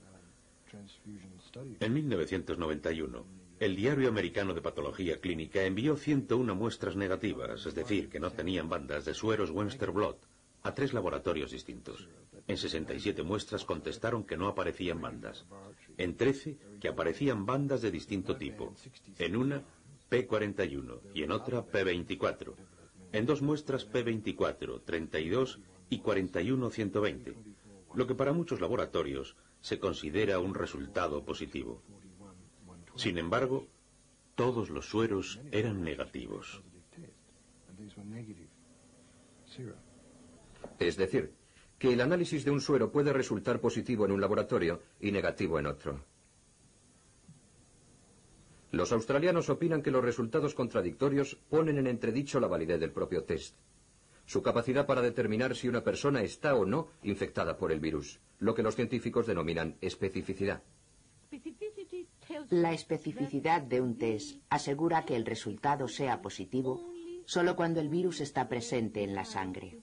En 1991, el Diario Americano de Patología Clínica envió 101 muestras negativas, es decir, que no tenían bandas de sueros Western Blot, a 3 laboratorios distintos. En 67 muestras contestaron que no aparecían bandas. En 13, que aparecían bandas de distinto tipo. En una, P41 y en otra, P24. En 2 muestras, P24, 32 y 41, 120. Lo que para muchos laboratorios se considera un resultado positivo. Sin embargo, todos los sueros eran negativos. Es decir, que el análisis de un suero puede resultar positivo en un laboratorio y negativo en otro. Los australianos opinan que los resultados contradictorios ponen en entredicho la validez del propio test, su capacidad para determinar si una persona está o no infectada por el virus, lo que los científicos denominan especificidad. La especificidad de un test asegura que el resultado sea positivo solo cuando el virus está presente en la sangre.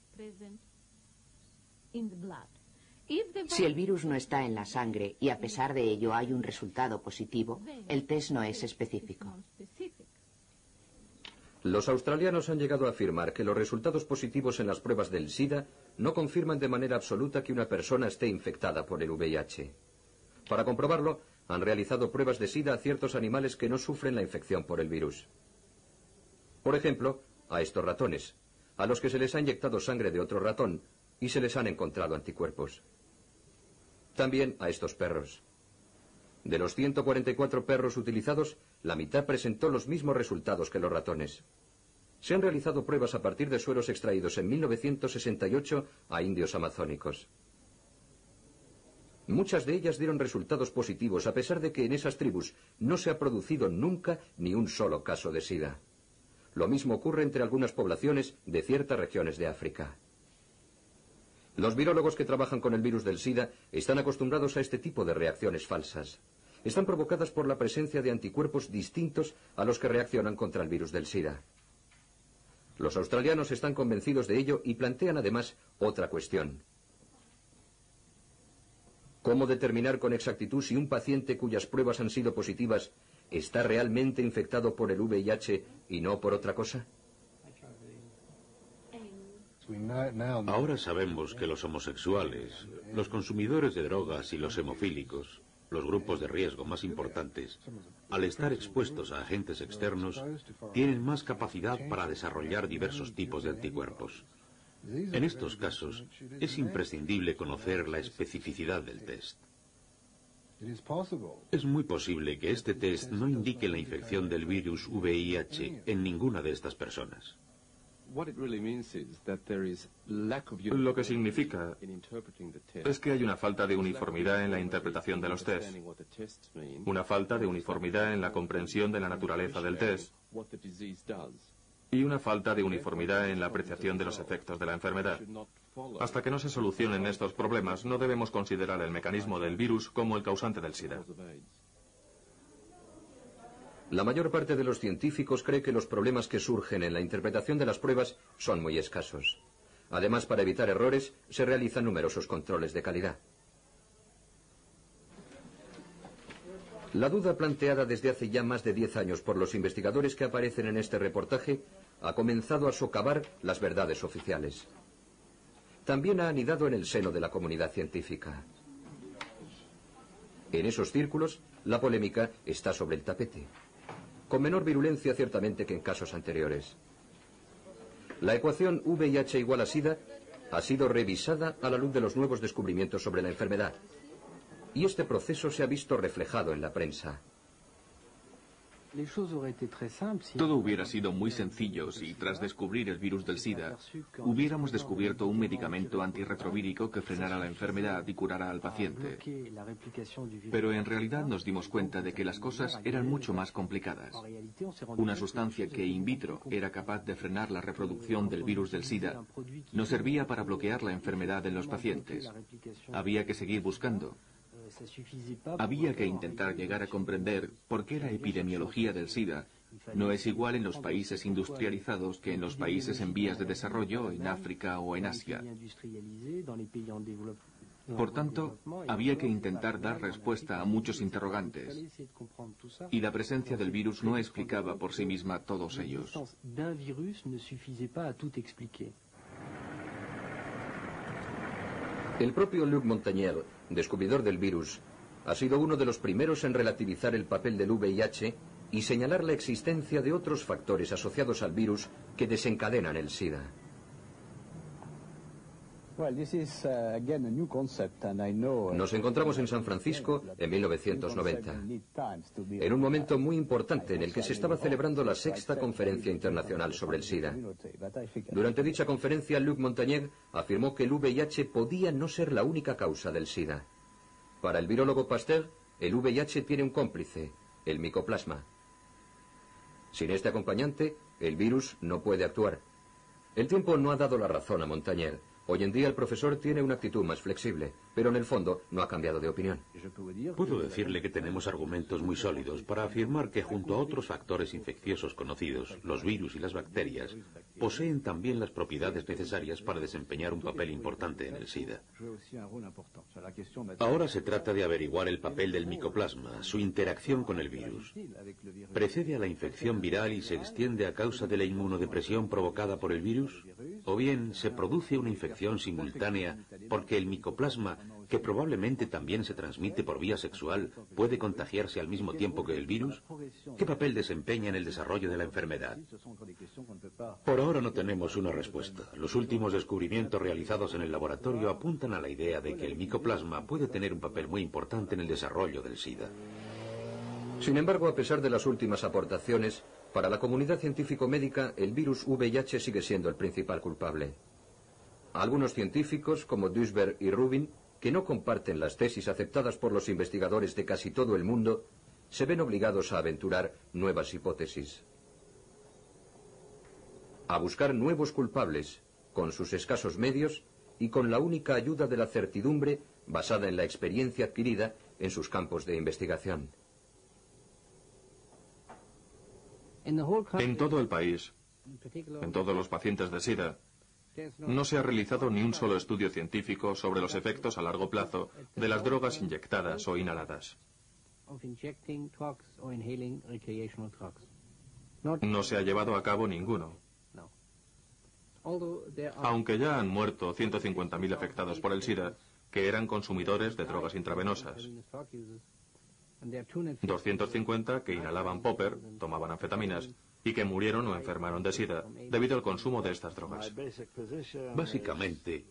Si el virus no está en la sangre y a pesar de ello hay un resultado positivo, el test no es específico. Los australianos han llegado a afirmar que los resultados positivos en las pruebas del SIDA no confirman de manera absoluta que una persona esté infectada por el VIH. Para comprobarlo, han realizado pruebas de SIDA a ciertos animales que no sufren la infección por el virus. Por ejemplo, a estos ratones, a los que se les ha inyectado sangre de otro ratón y se les han encontrado anticuerpos. También a estos perros. De los 144 perros utilizados, la mitad presentó los mismos resultados que los ratones. Se han realizado pruebas a partir de sueros extraídos en 1968 a indios amazónicos. Muchas de ellas dieron resultados positivos, a pesar de que en esas tribus no se ha producido nunca ni un solo caso de SIDA. Lo mismo ocurre entre algunas poblaciones de ciertas regiones de África. Los virólogos que trabajan con el virus del SIDA están acostumbrados a este tipo de reacciones falsas. Están provocadas por la presencia de anticuerpos distintos a los que reaccionan contra el virus del SIDA. Los australianos están convencidos de ello y plantean además otra cuestión. ¿Cómo determinar con exactitud si un paciente cuyas pruebas han sido positivas está realmente infectado por el VIH y no por otra cosa? Ahora sabemos que los homosexuales, los consumidores de drogas y los hemofílicos, los grupos de riesgo más importantes, al estar expuestos a agentes externos, tienen más capacidad para desarrollar diversos tipos de anticuerpos. En estos casos, es imprescindible conocer la especificidad del test. Es muy posible que este test no indique la infección del virus VIH en ninguna de estas personas. Lo que significa es que hay una falta de uniformidad en la interpretación de los test, una falta de uniformidad en la comprensión de la naturaleza del test y una falta de uniformidad en la apreciación de los efectos de la enfermedad. Hasta que no se solucionen estos problemas, no debemos considerar el mecanismo del virus como el causante del SIDA. La mayor parte de los científicos cree que los problemas que surgen en la interpretación de las pruebas son muy escasos. Además, para evitar errores, se realizan numerosos controles de calidad. La duda planteada desde hace ya más de 10 años por los investigadores que aparecen en este reportaje ha comenzado a socavar las verdades oficiales. También ha anidado en el seno de la comunidad científica. En esos círculos, la polémica está sobre el tapete, con menor virulencia ciertamente que en casos anteriores. La ecuación VIH igual a SIDA ha sido revisada a la luz de los nuevos descubrimientos sobre la enfermedad, y este proceso se ha visto reflejado en la prensa. Todo hubiera sido muy sencillo si, tras descubrir el virus del SIDA, hubiéramos descubierto un medicamento antirretrovírico que frenara la enfermedad y curara al paciente. Pero en realidad nos dimos cuenta de que las cosas eran mucho más complicadas. Una sustancia que in vitro era capaz de frenar la reproducción del virus del SIDA no servía para bloquear la enfermedad en los pacientes. Había que seguir buscando. Había que intentar llegar a comprender por qué la epidemiología del SIDA no es igual en los países industrializados que en los países en vías de desarrollo, en África o en Asia. Por tanto, había que intentar dar respuesta a muchos interrogantes, y la presencia del virus no explicaba por sí misma todos ellos. El propio Luc Montagnier, descubridor del virus, ha sido uno de los primeros en relativizar el papel del VIH y señalar la existencia de otros factores asociados al virus que desencadenan el SIDA. Nos encontramos en San Francisco en 1990, en un momento muy importante en el que se estaba celebrando la sexta conferencia internacional sobre el SIDA. Durante dicha conferencia, Luc Montagnier afirmó que el VIH podía no ser la única causa del SIDA. Para el virólogo Pasteur, el VIH tiene un cómplice, el micoplasma. Sin este acompañante, el virus no puede actuar. El tiempo no ha dado la razón a Montagnier. Hoy en día el profesor tiene una actitud más flexible, pero en el fondo no ha cambiado de opinión. Puedo decirle que tenemos argumentos muy sólidos para afirmar que junto a otros factores infecciosos conocidos, los virus y las bacterias, poseen también las propiedades necesarias para desempeñar un papel importante en el SIDA. Ahora se trata de averiguar el papel del micoplasma, su interacción con el virus. ¿Precede a la infección viral y se extiende a causa de la inmunodepresión provocada por el virus? ¿O bien se produce una infección simultánea porque el micoplasma, que probablemente también se transmite por vía sexual, puede contagiarse al mismo tiempo que el virus? ¿Qué papel desempeña en el desarrollo de la enfermedad? Por ahora no tenemos una respuesta. Los últimos descubrimientos realizados en el laboratorio apuntan a la idea de que el micoplasma puede tener un papel muy importante en el desarrollo del SIDA. Sin embargo, a pesar de las últimas aportaciones, para la comunidad científico-médica el virus VIH sigue siendo el principal culpable. Algunos científicos, como Duesberg y Rubin, que no comparten las tesis aceptadas por los investigadores de casi todo el mundo, se ven obligados a aventurar nuevas hipótesis, a buscar nuevos culpables, con sus escasos medios y con la única ayuda de la certidumbre basada en la experiencia adquirida en sus campos de investigación. En todo el país, en todos los pacientes de SIDA, no se ha realizado ni un solo estudio científico sobre los efectos a largo plazo de las drogas inyectadas o inhaladas. No se ha llevado a cabo ninguno. Aunque ya han muerto 150.000 afectados por el SIDA, que eran consumidores de drogas intravenosas, 250 que inhalaban popper, tomaban anfetaminas, y que murieron o enfermaron de SIDA debido al consumo de estas drogas. Básicamente,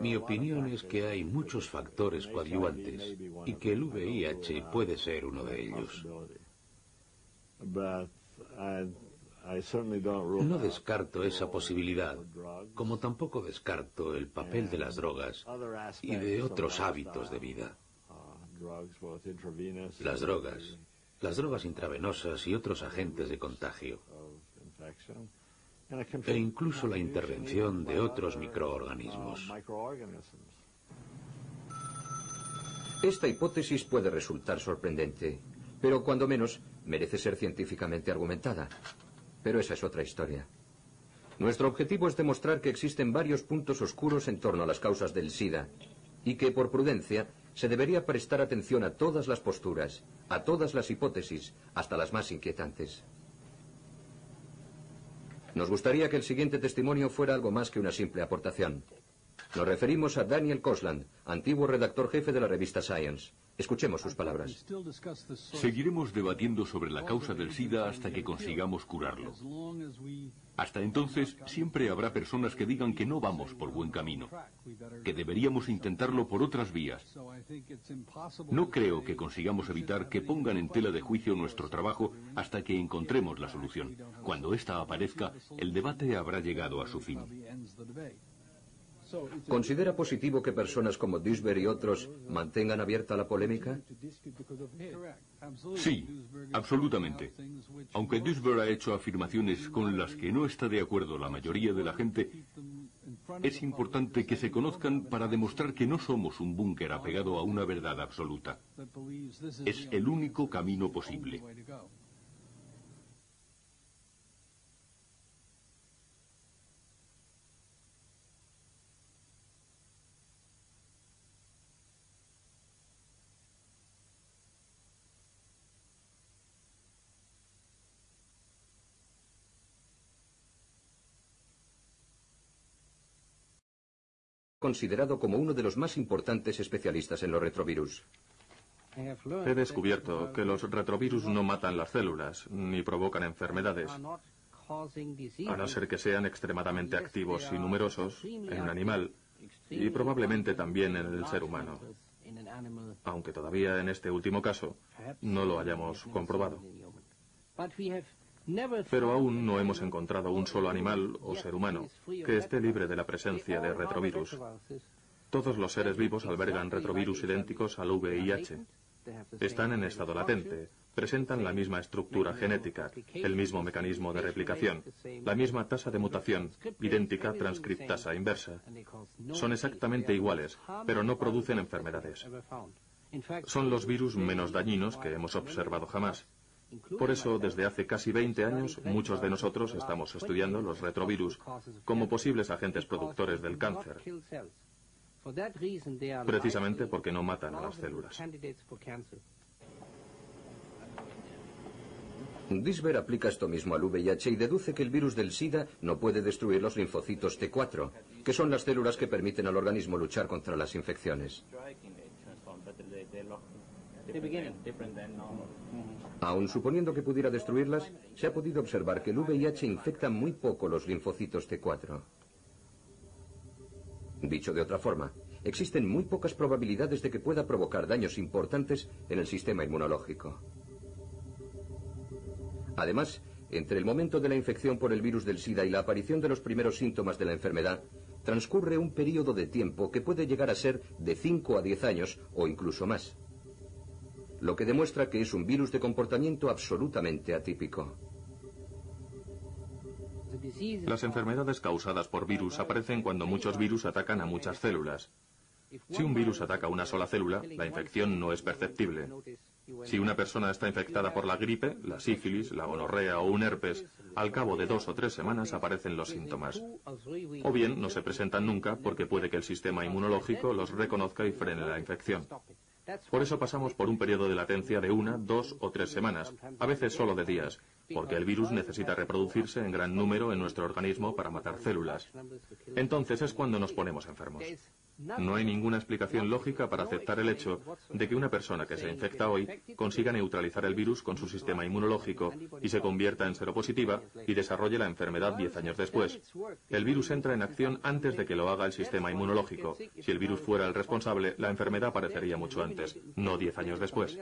mi opinión es que hay muchos factores coadyuvantes y que el VIH puede ser uno de ellos. No descarto esa posibilidad, como tampoco descarto el papel de las drogas y de otros hábitos de vida. Las drogas intravenosas y otros agentes de contagio, e incluso la intervención de otros microorganismos. Esta hipótesis puede resultar sorprendente, pero cuando menos merece ser científicamente argumentada. Pero esa es otra historia. Nuestro objetivo es demostrar que existen varios puntos oscuros en torno a las causas del SIDA, y que por prudencia se debería prestar atención a todas las posturas, a todas las hipótesis, hasta las más inquietantes. Nos gustaría que el siguiente testimonio fuera algo más que una simple aportación. Nos referimos a Daniel Koshland, antiguo redactor jefe de la revista Science. Escuchemos sus palabras. Seguiremos debatiendo sobre la causa del SIDA hasta que consigamos curarlo. Hasta entonces, siempre habrá personas que digan que no vamos por buen camino, que deberíamos intentarlo por otras vías. No creo que consigamos evitar que pongan en tela de juicio nuestro trabajo hasta que encontremos la solución. Cuando ésta aparezca, el debate habrá llegado a su fin. ¿Considera positivo que personas como Duesberg y otros mantengan abierta la polémica? Sí, absolutamente. Aunque Duesberg ha hecho afirmaciones con las que no está de acuerdo la mayoría de la gente, es importante que se conozcan para demostrar que no somos un búnker apegado a una verdad absoluta. Es el único camino posible. considerado como uno de los más importantes especialistas en los retrovirus. He descubierto que los retrovirus no matan las células ni provocan enfermedades, a no ser que sean extremadamente activos y numerosos en un animal y probablemente también en el ser humano, aunque todavía en este último caso no lo hayamos comprobado. Pero aún no hemos encontrado un solo animal o ser humano que esté libre de la presencia de retrovirus. Todos los seres vivos albergan retrovirus idénticos al VIH. Están en estado latente, presentan la misma estructura genética, el mismo mecanismo de replicación, la misma tasa de mutación, idéntica transcriptasa inversa. Son exactamente iguales, pero no producen enfermedades. Son los virus menos dañinos que hemos observado jamás. Por eso, desde hace casi 20 años, muchos de nosotros estamos estudiando los retrovirus como posibles agentes productores del cáncer, precisamente porque no matan a las células. Duesberg aplica esto mismo al VIH y deduce que el virus del SIDA no puede destruir los linfocitos T4, que son las células que permiten al organismo luchar contra las infecciones. Aun suponiendo que pudiera destruirlas, se ha podido observar que el VIH infecta muy poco los linfocitos T4. Dicho de otra forma, existen muy pocas probabilidades de que pueda provocar daños importantes en el sistema inmunológico. Además, entre el momento de la infección por el virus del SIDA y la aparición de los primeros síntomas de la enfermedad, transcurre un periodo de tiempo que puede llegar a ser de 5 a 10 años o incluso más, lo que demuestra que es un virus de comportamiento absolutamente atípico. Las enfermedades causadas por virus aparecen cuando muchos virus atacan a muchas células. Si un virus ataca una sola célula, la infección no es perceptible. Si una persona está infectada por la gripe, la sífilis, la gonorrea o un herpes, al cabo de 2 o 3 semanas aparecen los síntomas. O bien no se presentan nunca porque puede que el sistema inmunológico los reconozca y frene la infección. Por eso pasamos por un periodo de latencia de 1, 2 o 3 semanas, a veces solo de días, porque el virus necesita reproducirse en gran número en nuestro organismo para matar células. Entonces es cuando nos ponemos enfermos. No hay ninguna explicación lógica para aceptar el hecho de que una persona que se infecta hoy consiga neutralizar el virus con su sistema inmunológico y se convierta en seropositiva y desarrolle la enfermedad 10 años después. El virus entra en acción antes de que lo haga el sistema inmunológico. Si el virus fuera el responsable, la enfermedad aparecería mucho antes, no 10 años después.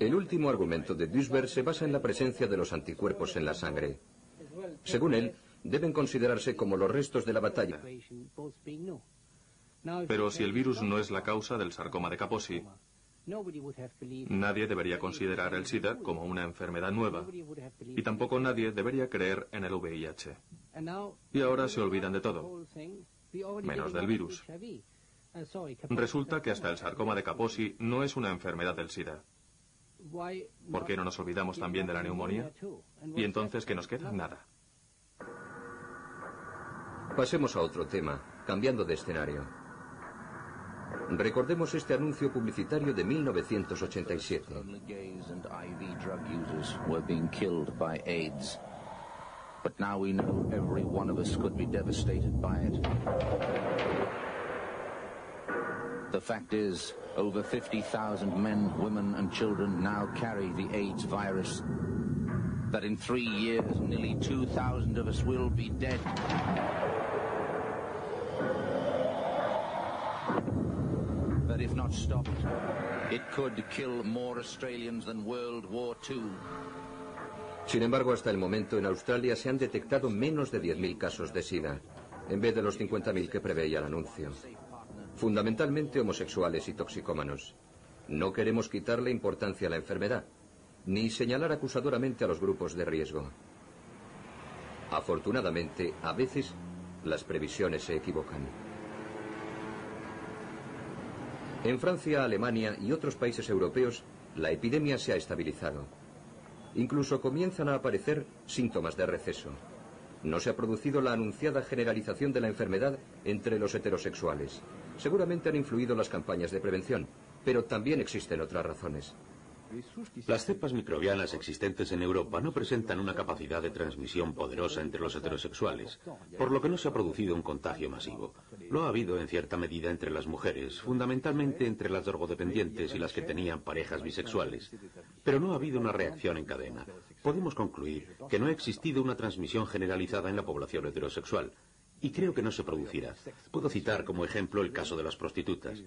El último argumento de Duesberg se basa en la presencia de los anticuerpos en la sangre. Según él, deben considerarse como los restos de la batalla. Pero si el virus no es la causa del sarcoma de Kaposi, nadie debería considerar el SIDA como una enfermedad nueva, y tampoco nadie debería creer en el VIH. Y ahora se olvidan de todo, menos del virus. Resulta que hasta el sarcoma de Kaposi no es una enfermedad del SIDA. ¿Por qué no nos olvidamos también de la neumonía? ¿Y entonces qué nos queda? Nada. Pasemos a otro tema, cambiando de escenario. Recordemos este anuncio publicitario de 1987. The fact is, over 50,000 men, women and children now carry the AIDS virus. That in 3 years, nearly 2,000 of us will be dead. That if not stopped, it could kill more Australians than World War II. Sin embargo, hasta el momento en Australia se han detectado menos de 10.000 casos de SIDA, en vez de los 50.000 que preveía el anuncio. Fundamentalmente homosexuales y toxicómanos. No queremos quitarle importancia a la enfermedad, ni señalar acusadoramente a los grupos de riesgo. Afortunadamente, a veces, las previsiones se equivocan. En Francia, Alemania y otros países europeos, la epidemia se ha estabilizado. Incluso comienzan a aparecer síntomas de receso. No se ha producido la anunciada generalización de la enfermedad entre los heterosexuales. Seguramente han influido las campañas de prevención, pero también existen otras razones. Las cepas microbianas existentes en Europa no presentan una capacidad de transmisión poderosa entre los heterosexuales, por lo que no se ha producido un contagio masivo. Lo ha habido en cierta medida entre las mujeres, fundamentalmente entre las drogodependientes y las que tenían parejas bisexuales, pero no ha habido una reacción en cadena. Podemos concluir que no ha existido una transmisión generalizada en la población heterosexual. Y creo que no se producirá. Puedo citar como ejemplo el caso de las prostitutas.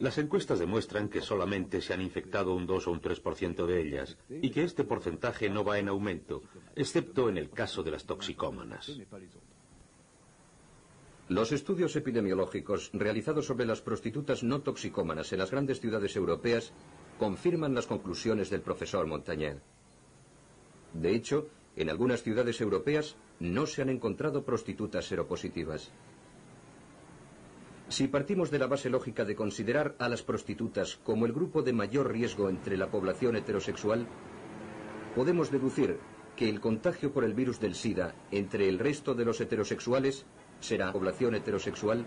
Las encuestas demuestran que solamente se han infectado un 2 o un 3% de ellas y que este porcentaje no va en aumento, excepto en el caso de las toxicómanas. Los estudios epidemiológicos realizados sobre las prostitutas no toxicómanas en las grandes ciudades europeas confirman las conclusiones del profesor Montagnier. De hecho, en algunas ciudades europeas no se han encontrado prostitutas seropositivas. Si partimos de la base lógica de considerar a las prostitutas como el grupo de mayor riesgo entre la población heterosexual, podemos deducir que el contagio por el virus del SIDA entre el resto de los heterosexuales será población heterosexual.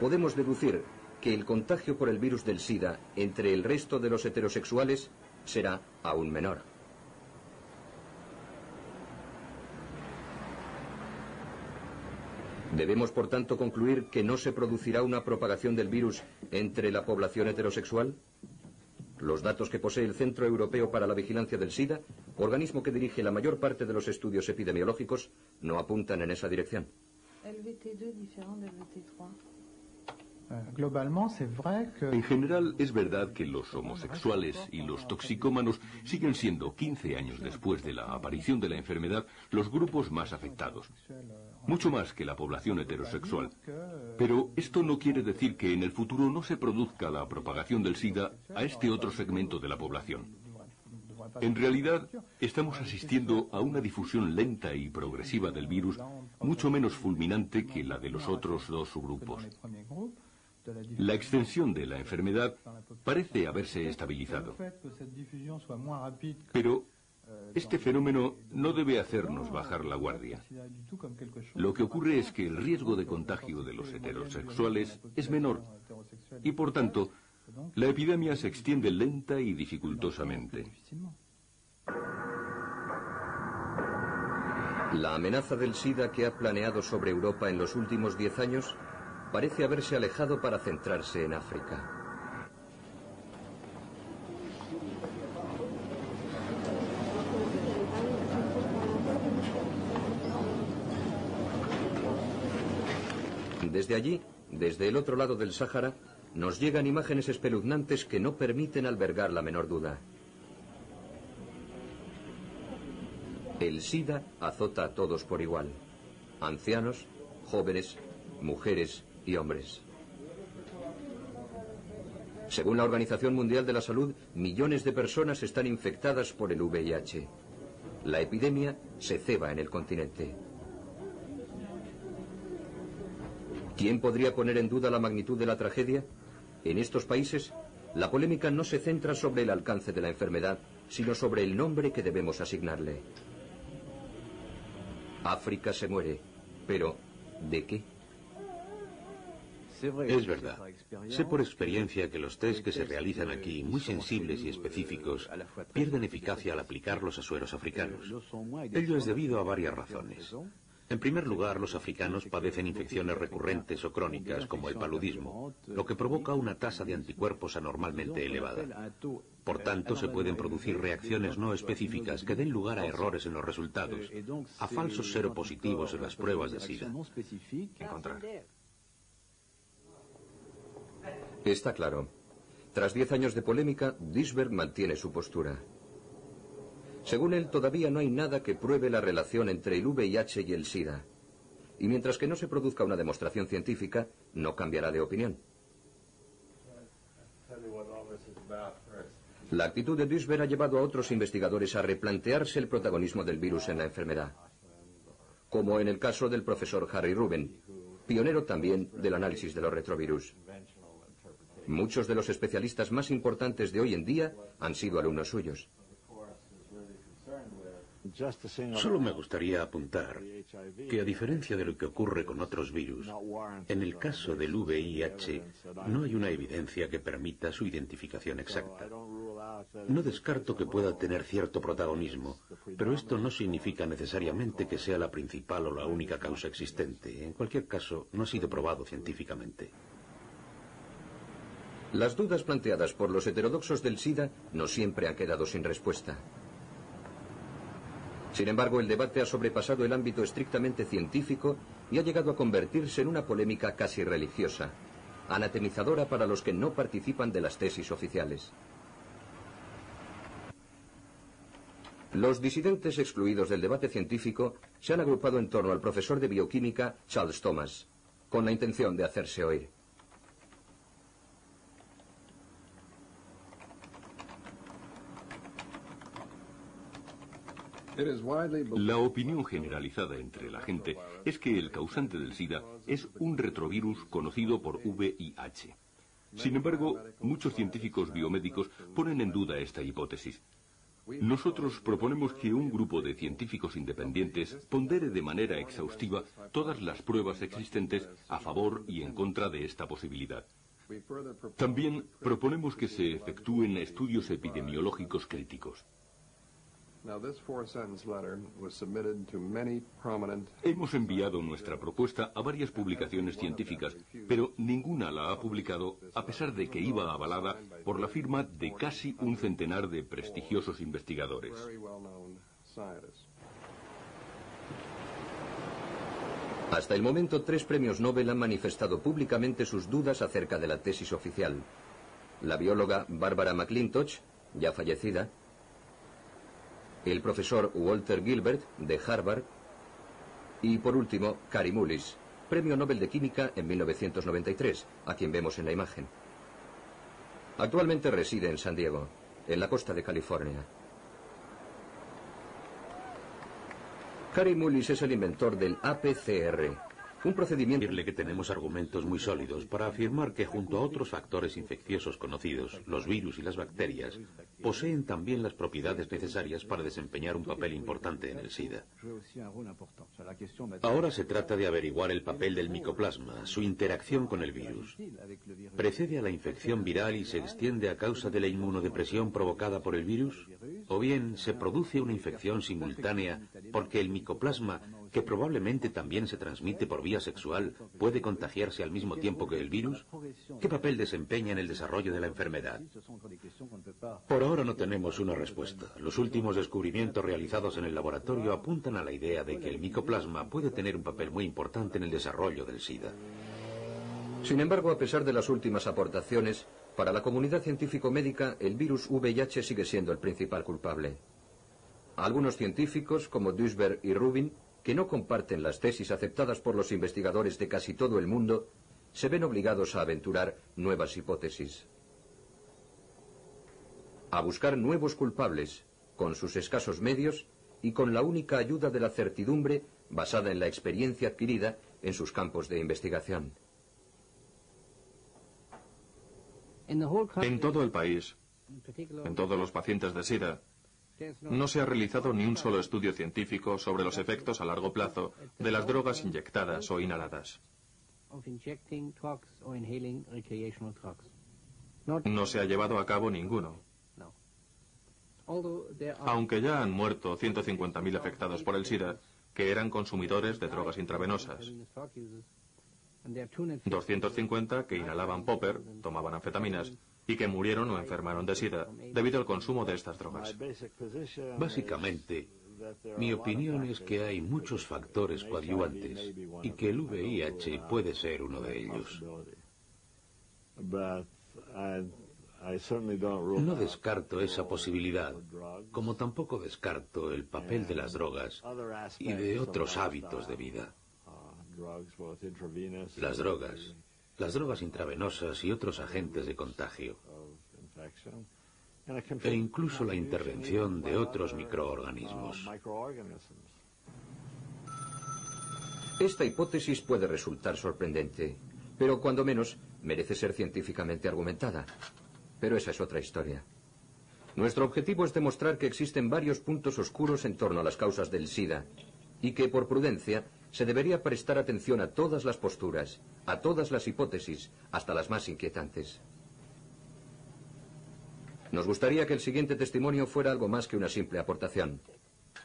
Podemos deducir que el contagio por el virus del SIDA entre el resto de los heterosexuales será aún menor. ¿Debemos, por tanto, concluir que no se producirá una propagación del virus entre la población heterosexual? Los datos que posee el Centro Europeo para la Vigilancia del SIDA, organismo que dirige la mayor parte de los estudios epidemiológicos, no apuntan en esa dirección. El VT2 diferente del VT3. En general, es verdad que los homosexuales y los toxicómanos siguen siendo, 15 años después de la aparición de la enfermedad, los grupos más afectados, mucho más que la población heterosexual. Pero esto no quiere decir que en el futuro no se produzca la propagación del SIDA a este otro segmento de la población. En realidad, estamos asistiendo a una difusión lenta y progresiva del virus, mucho menos fulminante que la de los otros dos subgrupos. La extensión de la enfermedad parece haberse estabilizado. Pero este fenómeno no debe hacernos bajar la guardia. Lo que ocurre es que el riesgo de contagio de los heterosexuales es menor y, por tanto, la epidemia se extiende lenta y dificultosamente. La amenaza del SIDA que ha planeado sobre Europa en los últimos 10 años parece haberse alejado para centrarse en África. Desde allí, desde el otro lado del Sáhara, nos llegan imágenes espeluznantes que no permiten albergar la menor duda. El SIDA azota a todos por igual: ancianos, jóvenes, mujeres y hombres. Según la Organización Mundial de la Salud, millones de personas están infectadas por el VIH. La epidemia se ceba en el continente. ¿Quién podría poner en duda la magnitud de la tragedia? En estos países, la polémica no se centra sobre el alcance de la enfermedad, sino sobre el nombre que debemos asignarle. África se muere, pero ¿de qué? Es verdad. Sé por experiencia que los test que se realizan aquí, muy sensibles y específicos, pierden eficacia al aplicarlos a sueros africanos. Ello es debido a varias razones. En primer lugar, los africanos padecen infecciones recurrentes o crónicas, como el paludismo, lo que provoca una tasa de anticuerpos anormalmente elevada. Por tanto, se pueden producir reacciones no específicas que den lugar a errores en los resultados, a falsos seropositivos en las pruebas de SIDA. Encontrar. Está claro. Tras 10 años de polémica, Duesberg mantiene su postura. Según él, todavía no hay nada que pruebe la relación entre el VIH y el SIDA. Y mientras que no se produzca una demostración científica, no cambiará de opinión. La actitud de Duesberg ha llevado a otros investigadores a replantearse el protagonismo del virus en la enfermedad, como en el caso del profesor Harry Rubin, pionero también del análisis de los retrovirus. Muchos de los especialistas más importantes de hoy en día han sido alumnos suyos. Solo me gustaría apuntar que, a diferencia de lo que ocurre con otros virus, en el caso del VIH no hay una evidencia que permita su identificación exacta. No descarto que pueda tener cierto protagonismo, pero esto no significa necesariamente que sea la principal o la única causa existente. En cualquier caso, no ha sido probado científicamente. Las dudas planteadas por los heterodoxos del SIDA no siempre han quedado sin respuesta. Sin embargo, el debate ha sobrepasado el ámbito estrictamente científico y ha llegado a convertirse en una polémica casi religiosa, anatemizadora para los que no participan de las tesis oficiales. Los disidentes excluidos del debate científico se han agrupado en torno al profesor de bioquímica Charles Thomas, con la intención de hacerse oír. La opinión generalizada entre la gente es que el causante del SIDA es un retrovirus conocido por VIH. Sin embargo, muchos científicos biomédicos ponen en duda esta hipótesis. Nosotros proponemos que un grupo de científicos independientes pondere de manera exhaustiva todas las pruebas existentes a favor y en contra de esta posibilidad. También proponemos que se efectúen estudios epidemiológicos críticos. Hemos enviado nuestra propuesta a varias publicaciones científicas, pero ninguna la ha publicado, a pesar de que iba avalada por la firma de casi un centenar de prestigiosos investigadores. Hasta el momento, 3 premios Nobel han manifestado públicamente sus dudas acerca de la tesis oficial. La bióloga Bárbara McClintock, ya fallecida, el profesor Walter Gilbert, de Harvard, y por último, Kary Mullis, premio Nobel de Química en 1993, a quien vemos en la imagen. Actualmente reside en San Diego, en la costa de California. Kary Mullis es el inventor del APCR, un procedimiento... Decirle que tenemos argumentos muy sólidos para afirmar que junto a otros factores infecciosos conocidos, los virus y las bacterias, poseen también las propiedades necesarias para desempeñar un papel importante en el SIDA. Ahora se trata de averiguar el papel del micoplasma, su interacción con el virus. ¿Precede a la infección viral y se extiende a causa de la inmunodepresión provocada por el virus? ¿O bien se produce una infección simultánea porque el micoplasma, que probablemente también se transmite por vía sexual, puede contagiarse al mismo tiempo que el virus? ¿Qué papel desempeña en el desarrollo de la enfermedad? Por ahora no tenemos una respuesta. Los últimos descubrimientos realizados en el laboratorio apuntan a la idea de que el micoplasma puede tener un papel muy importante en el desarrollo del SIDA. Sin embargo, a pesar de las últimas aportaciones, para la comunidad científico-médica el virus VIH sigue siendo el principal culpable. Algunos científicos, como Duesberg y Rubin, que no comparten las tesis aceptadas por los investigadores de casi todo el mundo, se ven obligados a aventurar nuevas hipótesis, a buscar nuevos culpables, con sus escasos medios y con la única ayuda de la certidumbre basada en la experiencia adquirida en sus campos de investigación. En todo el país, en todos los pacientes de SIDA, no se ha realizado ni un solo estudio científico sobre los efectos a largo plazo de las drogas inyectadas o inhaladas. No se ha llevado a cabo ninguno. Aunque ya han muerto 150.000 afectados por el SIDA, que eran consumidores de drogas intravenosas, 250 que inhalaban popper, tomaban anfetaminas, y que murieron o enfermaron de SIDA debido al consumo de estas drogas. Básicamente, mi opinión es que hay muchos factores coadyuvantes y que el VIH puede ser uno de ellos. No descarto esa posibilidad, como tampoco descarto el papel de las drogas y de otros hábitos de vida. Las drogas intravenosas y otros agentes de contagio, e incluso la intervención de otros microorganismos. Esta hipótesis puede resultar sorprendente, pero cuando menos merece ser científicamente argumentada. Pero esa es otra historia. Nuestro objetivo es demostrar que existen varios puntos oscuros en torno a las causas del SIDA, y que por prudencia se debería prestar atención a todas las posturas, a todas las hipótesis, hasta las más inquietantes. Nos gustaría que el siguiente testimonio fuera algo más que una simple aportación.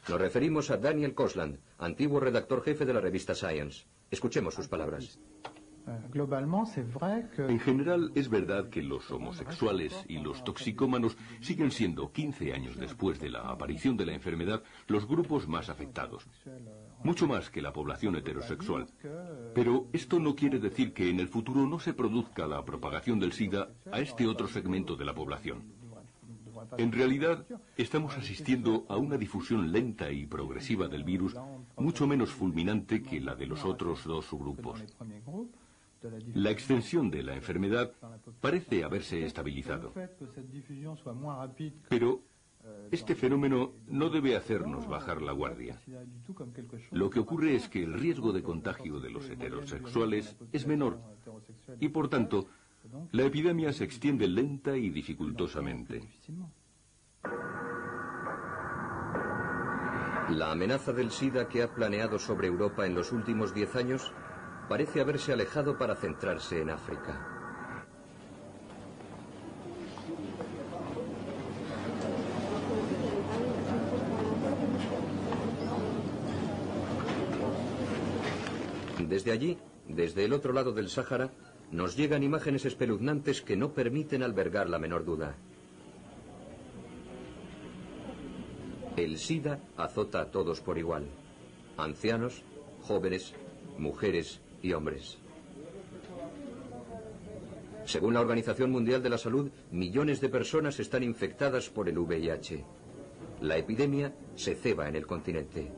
Nos referimos a Daniel Koshland, antiguo redactor jefe de la revista Science. Escuchemos sus palabras. En general, es verdad que los homosexuales y los toxicómanos siguen siendo, 15 años después de la aparición de la enfermedad, los grupos más afectados. Mucho más que la población heterosexual. Pero esto no quiere decir que en el futuro no se produzca la propagación del SIDA a este otro segmento de la población. En realidad, estamos asistiendo a una difusión lenta y progresiva del virus, mucho menos fulminante que la de los otros dos subgrupos. La extensión de la enfermedad parece haberse estabilizado. Pero este fenómeno no debe hacernos bajar la guardia. Lo que ocurre es que el riesgo de contagio de los heterosexuales es menor y, por tanto, la epidemia se extiende lenta y dificultosamente. La amenaza del SIDA que ha planeado sobre Europa en los últimos 10 años parece haberse alejado para centrarse en África. Desde allí, desde el otro lado del Sáhara, nos llegan imágenes espeluznantes que no permiten albergar la menor duda. El SIDA azota a todos por igual: ancianos, jóvenes, mujeres y hombres. Según la Organización Mundial de la Salud, millones de personas están infectadas por el VIH. La epidemia se ceba en el continente.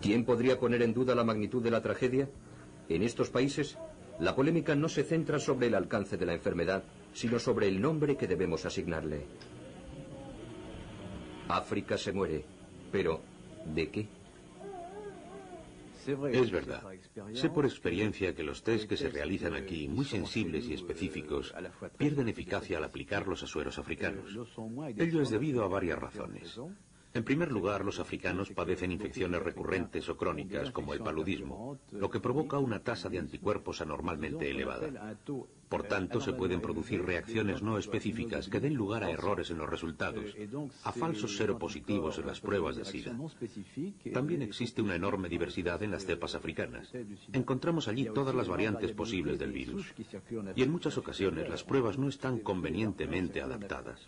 ¿Quién podría poner en duda la magnitud de la tragedia? En estos países, la polémica no se centra sobre el alcance de la enfermedad, sino sobre el nombre que debemos asignarle. África se muere, pero ¿de qué? Es verdad. Sé por experiencia que los test que se realizan aquí, muy sensibles y específicos, pierden eficacia al aplicarlos a sueros africanos. Ello es debido a varias razones. En primer lugar, los africanos padecen infecciones recurrentes o crónicas, como el paludismo, lo que provoca una tasa de anticuerpos anormalmente elevada. Por tanto, se pueden producir reacciones no específicas que den lugar a errores en los resultados, a falsos seropositivos en las pruebas de SIDA. También existe una enorme diversidad en las cepas africanas. Encontramos allí todas las variantes posibles del virus. Y en muchas ocasiones las pruebas no están convenientemente adaptadas.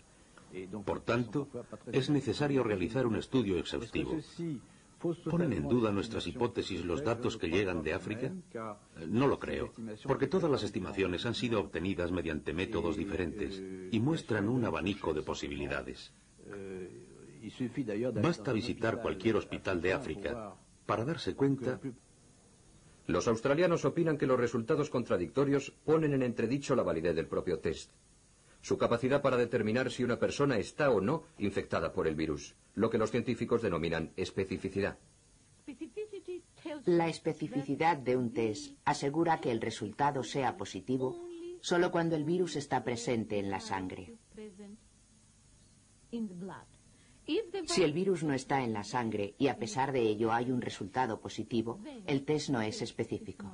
Por tanto, es necesario realizar un estudio exhaustivo. ¿Ponen en duda nuestras hipótesis los datos que llegan de África? No lo creo, porque todas las estimaciones han sido obtenidas mediante métodos diferentes y muestran un abanico de posibilidades. Basta visitar cualquier hospital de África para darse cuenta. Los australianos opinan que los resultados contradictorios ponen en entredicho la validez del propio test. Su capacidad para determinar si una persona está o no infectada por el virus, lo que los científicos denominan especificidad. La especificidad de un test asegura que el resultado sea positivo solo cuando el virus está presente en la sangre. Si el virus no está en la sangre y a pesar de ello hay un resultado positivo, el test no es específico.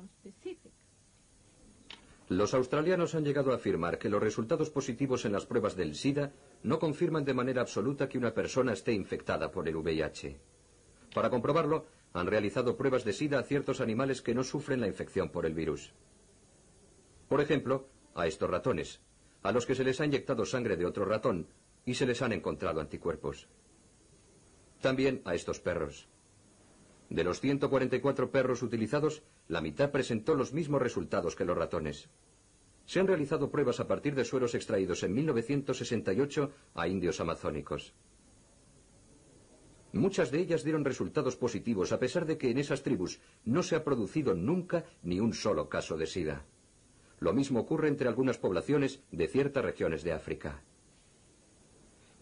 Los australianos han llegado a afirmar que los resultados positivos en las pruebas del SIDA no confirman de manera absoluta que una persona esté infectada por el VIH. Para comprobarlo, han realizado pruebas de SIDA a ciertos animales que no sufren la infección por el virus. Por ejemplo, a estos ratones, a los que se les ha inyectado sangre de otro ratón y se les han encontrado anticuerpos. También a estos perros. De los 144 perros utilizados, la mitad presentó los mismos resultados que los ratones. Se han realizado pruebas a partir de sueros extraídos en 1968 a indios amazónicos. Muchas de ellas dieron resultados positivos, a pesar de que en esas tribus no se ha producido nunca ni un solo caso de SIDA. Lo mismo ocurre entre algunas poblaciones de ciertas regiones de África.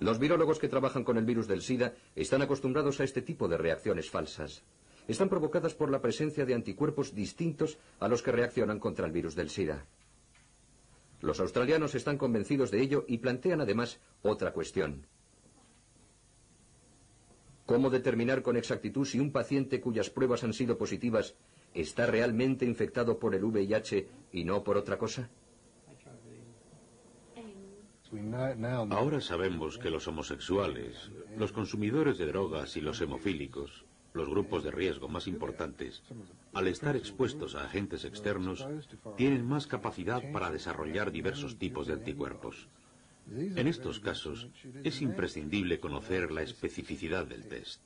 Los virólogos que trabajan con el virus del SIDA están acostumbrados a este tipo de reacciones falsas. Están provocadas por la presencia de anticuerpos distintos a los que reaccionan contra el virus del SIDA. Los australianos están convencidos de ello y plantean además otra cuestión. ¿Cómo determinar con exactitud si un paciente cuyas pruebas han sido positivas está realmente infectado por el VIH y no por otra cosa? Ahora sabemos que los homosexuales, los consumidores de drogas y los hemofílicos, los grupos de riesgo más importantes, al estar expuestos a agentes externos, tienen más capacidad para desarrollar diversos tipos de anticuerpos. En estos casos, es imprescindible conocer la especificidad del test.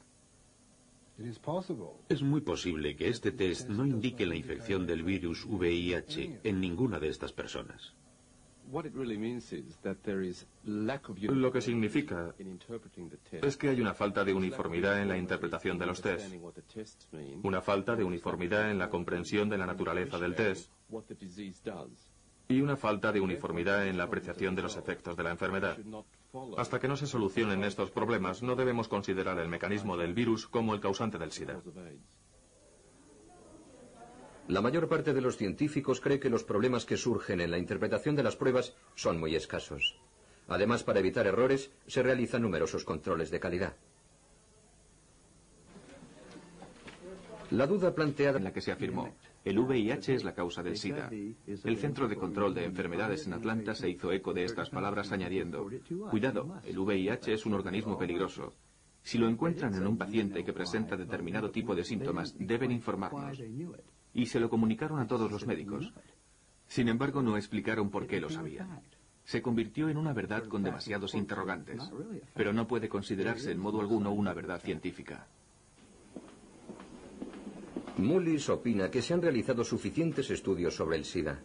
Es muy posible que este test no indique la infección del virus VIH en ninguna de estas personas. Lo que significa es que hay una falta de uniformidad en la interpretación de los test, una falta de uniformidad en la comprensión de la naturaleza del test y una falta de uniformidad en la apreciación de los efectos de la enfermedad. Hasta que no se solucionen estos problemas, no debemos considerar el mecanismo del virus como el causante del SIDA. La mayor parte de los científicos cree que los problemas que surgen en la interpretación de las pruebas son muy escasos. Además, para evitar errores, se realizan numerosos controles de calidad. La duda planteada en la que se afirmó, el VIH es la causa del SIDA. El Centro de Control de Enfermedades en Atlanta se hizo eco de estas palabras añadiendo, cuidado, el VIH es un organismo peligroso. Si lo encuentran en un paciente que presenta determinado tipo de síntomas, deben informarnos. Y se lo comunicaron a todos los médicos. Sin embargo, no explicaron por qué lo sabían. Se convirtió en una verdad con demasiados interrogantes, pero no puede considerarse en modo alguno una verdad científica. Mullis opina que se han realizado suficientes estudios sobre el SIDA.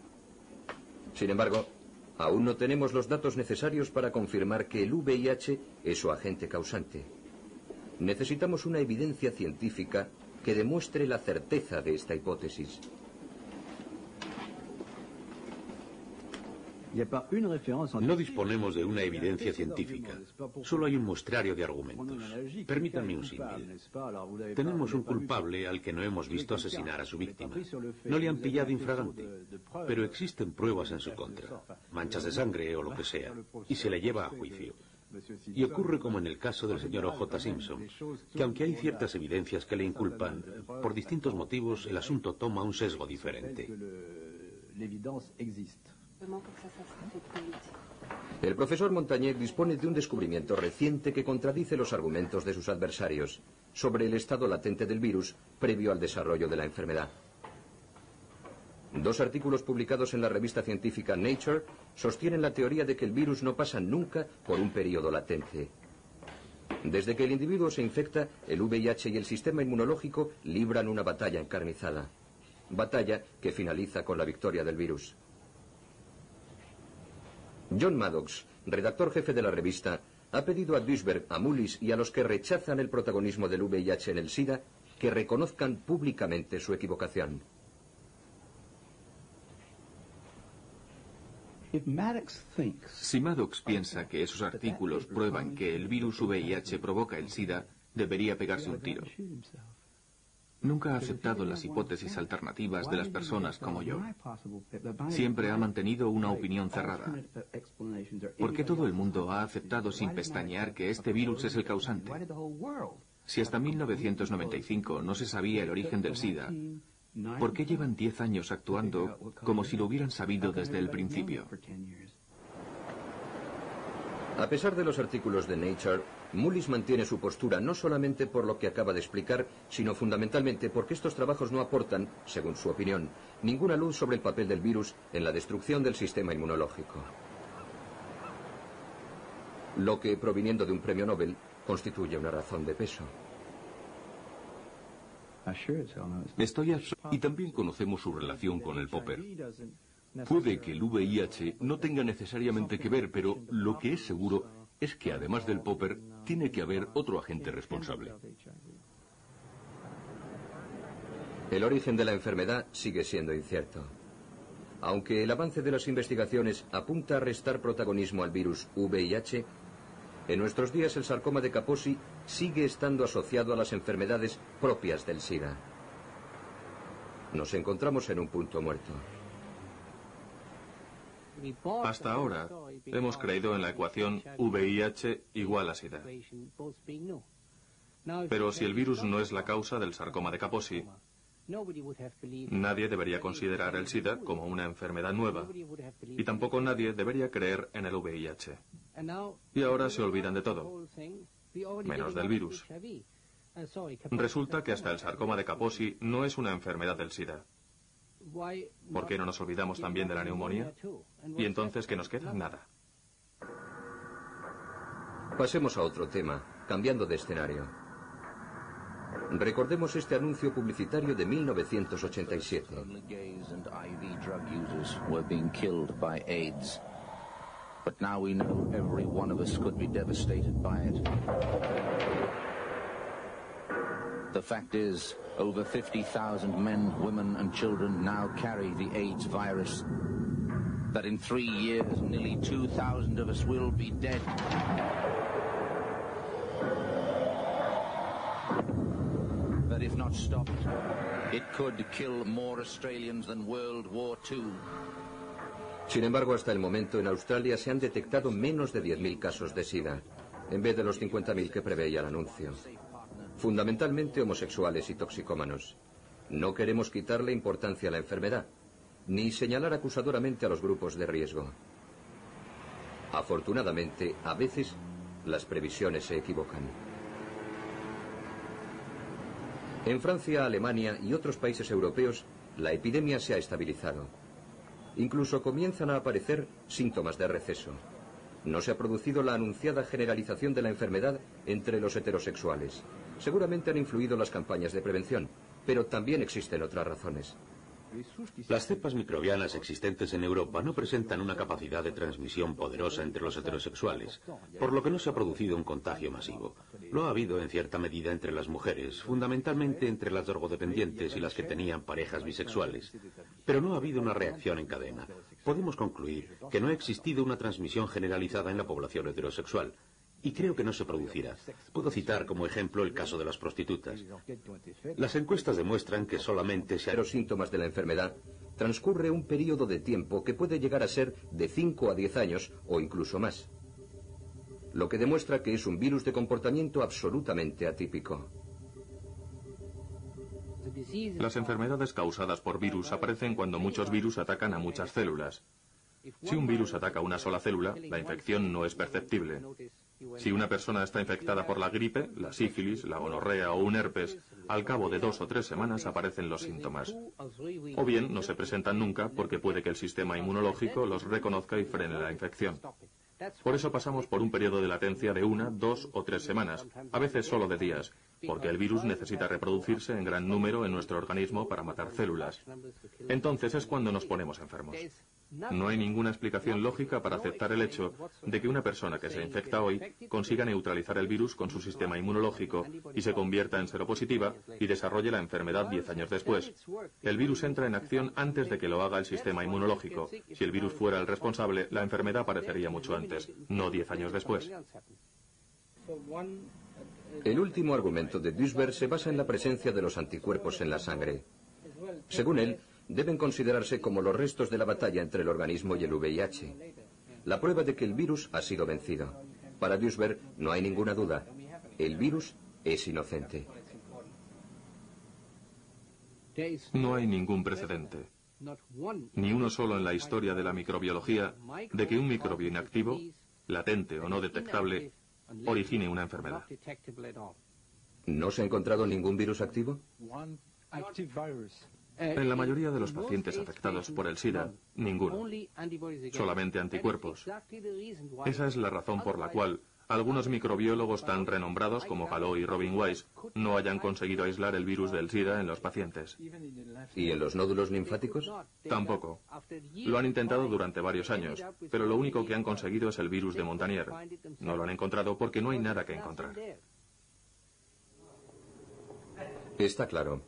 Sin embargo, aún no tenemos los datos necesarios para confirmar que el VIH es su agente causante. Necesitamos una evidencia científica que demuestre la certeza de esta hipótesis. No disponemos de una evidencia científica, solo hay un muestrario de argumentos. Permítanme un símil. Tenemos un culpable al que no hemos visto asesinar a su víctima. No le han pillado infragante, pero existen pruebas en su contra, manchas de sangre o lo que sea, y se le lleva a juicio. Y ocurre como en el caso del señor O.J. Simpson, que aunque hay ciertas evidencias que le inculpan, por distintos motivos el asunto toma un sesgo diferente. El profesor Montagnier dispone de un descubrimiento reciente que contradice los argumentos de sus adversarios sobre el estado latente del virus previo al desarrollo de la enfermedad. Dos artículos publicados en la revista científica Nature sostienen la teoría de que el virus no pasa nunca por un periodo latente. Desde que el individuo se infecta, el VIH y el sistema inmunológico libran una batalla encarnizada. Batalla que finaliza con la victoria del virus. John Maddox, redactor jefe de la revista, ha pedido a Duesberg, a Mullis y a los que rechazan el protagonismo del VIH en el SIDA que reconozcan públicamente su equivocación. Si Maddox piensa que esos artículos prueban que el virus VIH provoca el SIDA, debería pegarse un tiro. Nunca ha aceptado las hipótesis alternativas de las personas como yo. Siempre ha mantenido una opinión cerrada. ¿Por qué todo el mundo ha aceptado sin pestañear que este virus es el causante? Si hasta 1995 no se sabía el origen del SIDA, ¿por qué llevan 10 años actuando como si lo hubieran sabido desde el principio? A pesar de los artículos de Nature, Mullis mantiene su postura no solamente por lo que acaba de explicar, sino fundamentalmente porque estos trabajos no aportan, según su opinión, ninguna luz sobre el papel del virus en la destrucción del sistema inmunológico. Lo que, proviniendo de un premio Nobel, constituye una razón de peso. Y también conocemos su relación con el popper. Puede que el VIH no tenga necesariamente que ver, pero lo que es seguro es que además del popper, tiene que haber otro agente responsable. El origen de la enfermedad sigue siendo incierto. Aunque el avance de las investigaciones apunta a restar protagonismo al virus VIH, en nuestros días el sarcoma de Kaposi sigue estando asociado a las enfermedades propias del SIDA. Nos encontramos en un punto muerto. Hasta ahora hemos creído en la ecuación VIH igual a SIDA. Pero si el virus no es la causa del sarcoma de Kaposi, Nadie debería considerar el SIDA como una enfermedad nueva y tampoco nadie debería creer en el VIH. Y ahora se olvidan de todo, menos del virus. Resulta que hasta el sarcoma de Kaposi no es una enfermedad del SIDA. ¿Por qué no nos olvidamos también de la neumonía? ¿Y entonces qué nos queda? Nada. Pasemos a otro tema, cambiando de escenario. Recordemos este anuncio publicitario de 1987. The fact is, over 50,000 men, women and children now carry the AIDS virus. That in 3 years, nearly 2,000 of us will be dead. That if not stopped, it could kill more Australians than World War II. Sin embargo, hasta el momento en Australia se han detectado menos de 10.000 casos de SIDA, en vez de los 50.000 que preveía el anuncio. Fundamentalmente homosexuales y toxicómanos. No queremos quitarle importancia a la enfermedad, ni señalar acusadoramente a los grupos de riesgo. Afortunadamente, a veces, las previsiones se equivocan. En Francia, Alemania y otros países europeos, la epidemia se ha estabilizado. Incluso comienzan a aparecer síntomas de receso. No se ha producido la anunciada generalización de la enfermedad entre los heterosexuales. Seguramente han influido las campañas de prevención, pero también existen otras razones. Las cepas microbianas existentes en Europa no presentan una capacidad de transmisión poderosa entre los heterosexuales, por lo que no se ha producido un contagio masivo. Lo ha habido en cierta medida entre las mujeres, fundamentalmente entre las drogodependientes y las que tenían parejas bisexuales, pero no ha habido una reacción en cadena. Podemos concluir que no ha existido una transmisión generalizada en la población heterosexual. Y creo que no se producirá. Puedo citar como ejemplo el caso de las prostitutas. Las encuestas demuestran que solamente si hay los síntomas de la enfermedad, transcurre un periodo de tiempo que puede llegar a ser de 5 a 10 años o incluso más. Lo que demuestra que es un virus de comportamiento absolutamente atípico. Las enfermedades causadas por virus aparecen cuando muchos virus atacan a muchas células. Si un virus ataca una sola célula, la infección no es perceptible. Si una persona está infectada por la gripe, la sífilis, la gonorrea o un herpes, al cabo de 2 o 3 semanas aparecen los síntomas. O bien no se presentan nunca porque puede que el sistema inmunológico los reconozca y frene la infección. Por eso pasamos por un periodo de latencia de 1, 2 o 3 semanas, a veces solo de días, porque el virus necesita reproducirse en gran número en nuestro organismo para matar células. Entonces es cuando nos ponemos enfermos. No hay ninguna explicación lógica para aceptar el hecho de que una persona que se infecta hoy consiga neutralizar el virus con su sistema inmunológico y se convierta en seropositiva y desarrolle la enfermedad 10 años después. El virus entra en acción antes de que lo haga el sistema inmunológico. Si el virus fuera el responsable, la enfermedad aparecería mucho antes, no 10 años después. El último argumento de Duesberg se basa en la presencia de los anticuerpos en la sangre. Según él, deben considerarse como los restos de la batalla entre el organismo y el VIH, la prueba de que el virus ha sido vencido. Para Duesberg no hay ninguna duda, el virus es inocente. No hay ningún precedente, ni uno solo en la historia de la microbiología, de que un microbio inactivo, latente o no detectable, origine una enfermedad. ¿No se ha encontrado ningún virus activo? En la mayoría de los pacientes afectados por el SIDA, ninguno. Solamente anticuerpos. Esa es la razón por la cual algunos microbiólogos tan renombrados como Gallo y Robin Weiss no hayan conseguido aislar el virus del SIDA en los pacientes. ¿Y en los nódulos linfáticos? Tampoco. Lo han intentado durante varios años, pero lo único que han conseguido es el virus de Montagnier. No lo han encontrado porque no hay nada que encontrar. Está claro.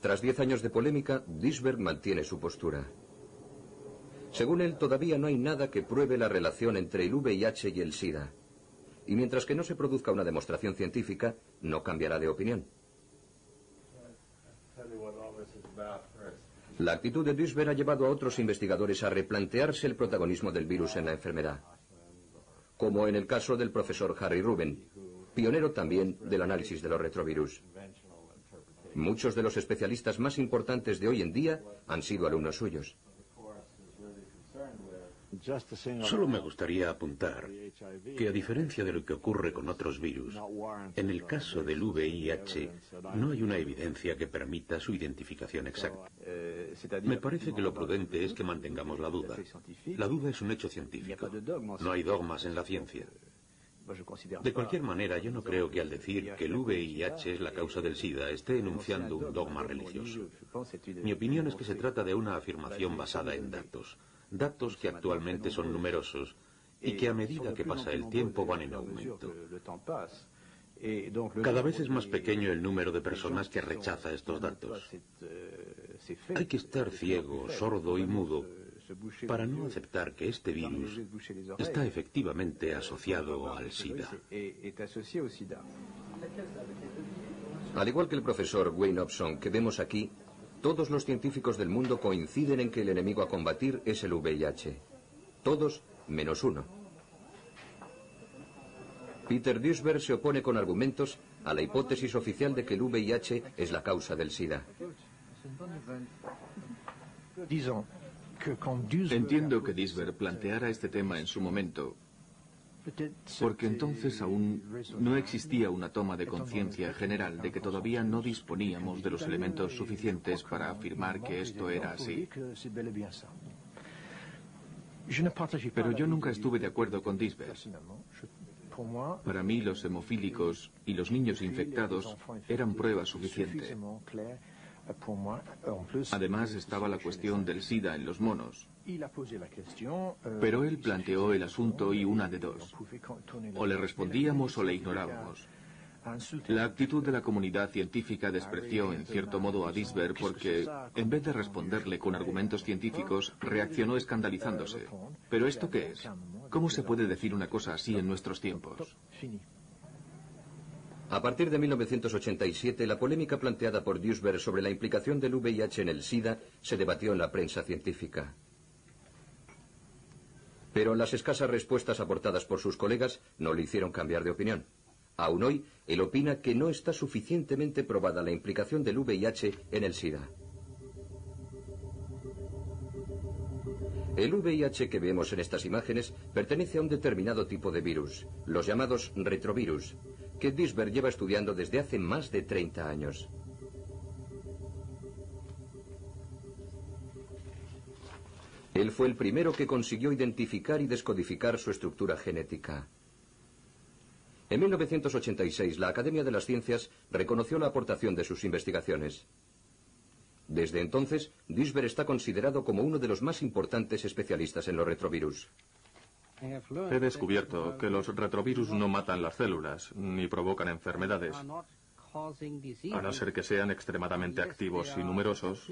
Tras 10 años de polémica, Duesberg mantiene su postura. Según él, todavía no hay nada que pruebe la relación entre el VIH y el SIDA. Y mientras que no se produzca una demostración científica, no cambiará de opinión. La actitud de Duesberg ha llevado a otros investigadores a replantearse el protagonismo del virus en la enfermedad. Como en el caso del profesor Harry Rubin, pionero también del análisis de los retrovirus. Muchos de los especialistas más importantes de hoy en día han sido alumnos suyos. Solo me gustaría apuntar que, a diferencia de lo que ocurre con otros virus, en el caso del VIH no hay una evidencia que permita su identificación exacta. Me parece que lo prudente es que mantengamos la duda. La duda es un hecho científico. No hay dogmas en la ciencia. De cualquier manera, yo no creo que al decir que el VIH es la causa del SIDA esté enunciando un dogma religioso. Mi opinión es que se trata de una afirmación basada en datos. Datos que actualmente son numerosos y que a medida que pasa el tiempo van en aumento. Cada vez es más pequeño el número de personas que rechaza estos datos. Hay que estar ciego, sordo y mudo para no aceptar que este virus está efectivamente asociado al SIDA. Al igual que el profesor Wayne Opson que vemos aquí, todos los científicos del mundo coinciden en que el enemigo a combatir es el VIH. Todos menos uno. Peter Duesberg se opone con argumentos a la hipótesis oficial de que el VIH es la causa del SIDA. Entiendo que Duesberg planteara este tema en su momento, porque entonces aún no existía una toma de conciencia general de que todavía no disponíamos de los elementos suficientes para afirmar que esto era así. Pero yo nunca estuve de acuerdo con Duesberg. Para mí los hemofílicos y los niños infectados eran prueba suficiente. Además estaba la cuestión del SIDA en los monos. Pero él planteó el asunto y una de dos. O le respondíamos o le ignorábamos. La actitud de la comunidad científica despreció en cierto modo a Duesberg porque, en vez de responderle con argumentos científicos, reaccionó escandalizándose. ¿Pero esto qué es? ¿Cómo se puede decir una cosa así en nuestros tiempos? A partir de 1987, la polémica planteada por Duesberg sobre la implicación del VIH en el SIDA se debatió en la prensa científica. Pero las escasas respuestas aportadas por sus colegas no le hicieron cambiar de opinión. Aún hoy, él opina que no está suficientemente probada la implicación del VIH en el SIDA. El VIH que vemos en estas imágenes pertenece a un determinado tipo de virus, los llamados retrovirus, que Duesberg lleva estudiando desde hace más de 30 años. Él fue el primero que consiguió identificar y descodificar su estructura genética. En 1986, la Academia de las Ciencias reconoció la aportación de sus investigaciones. Desde entonces, Duesberg está considerado como uno de los más importantes especialistas en los retrovirus. He descubierto que los retrovirus no matan las células ni provocan enfermedades, a no ser que sean extremadamente activos y numerosos.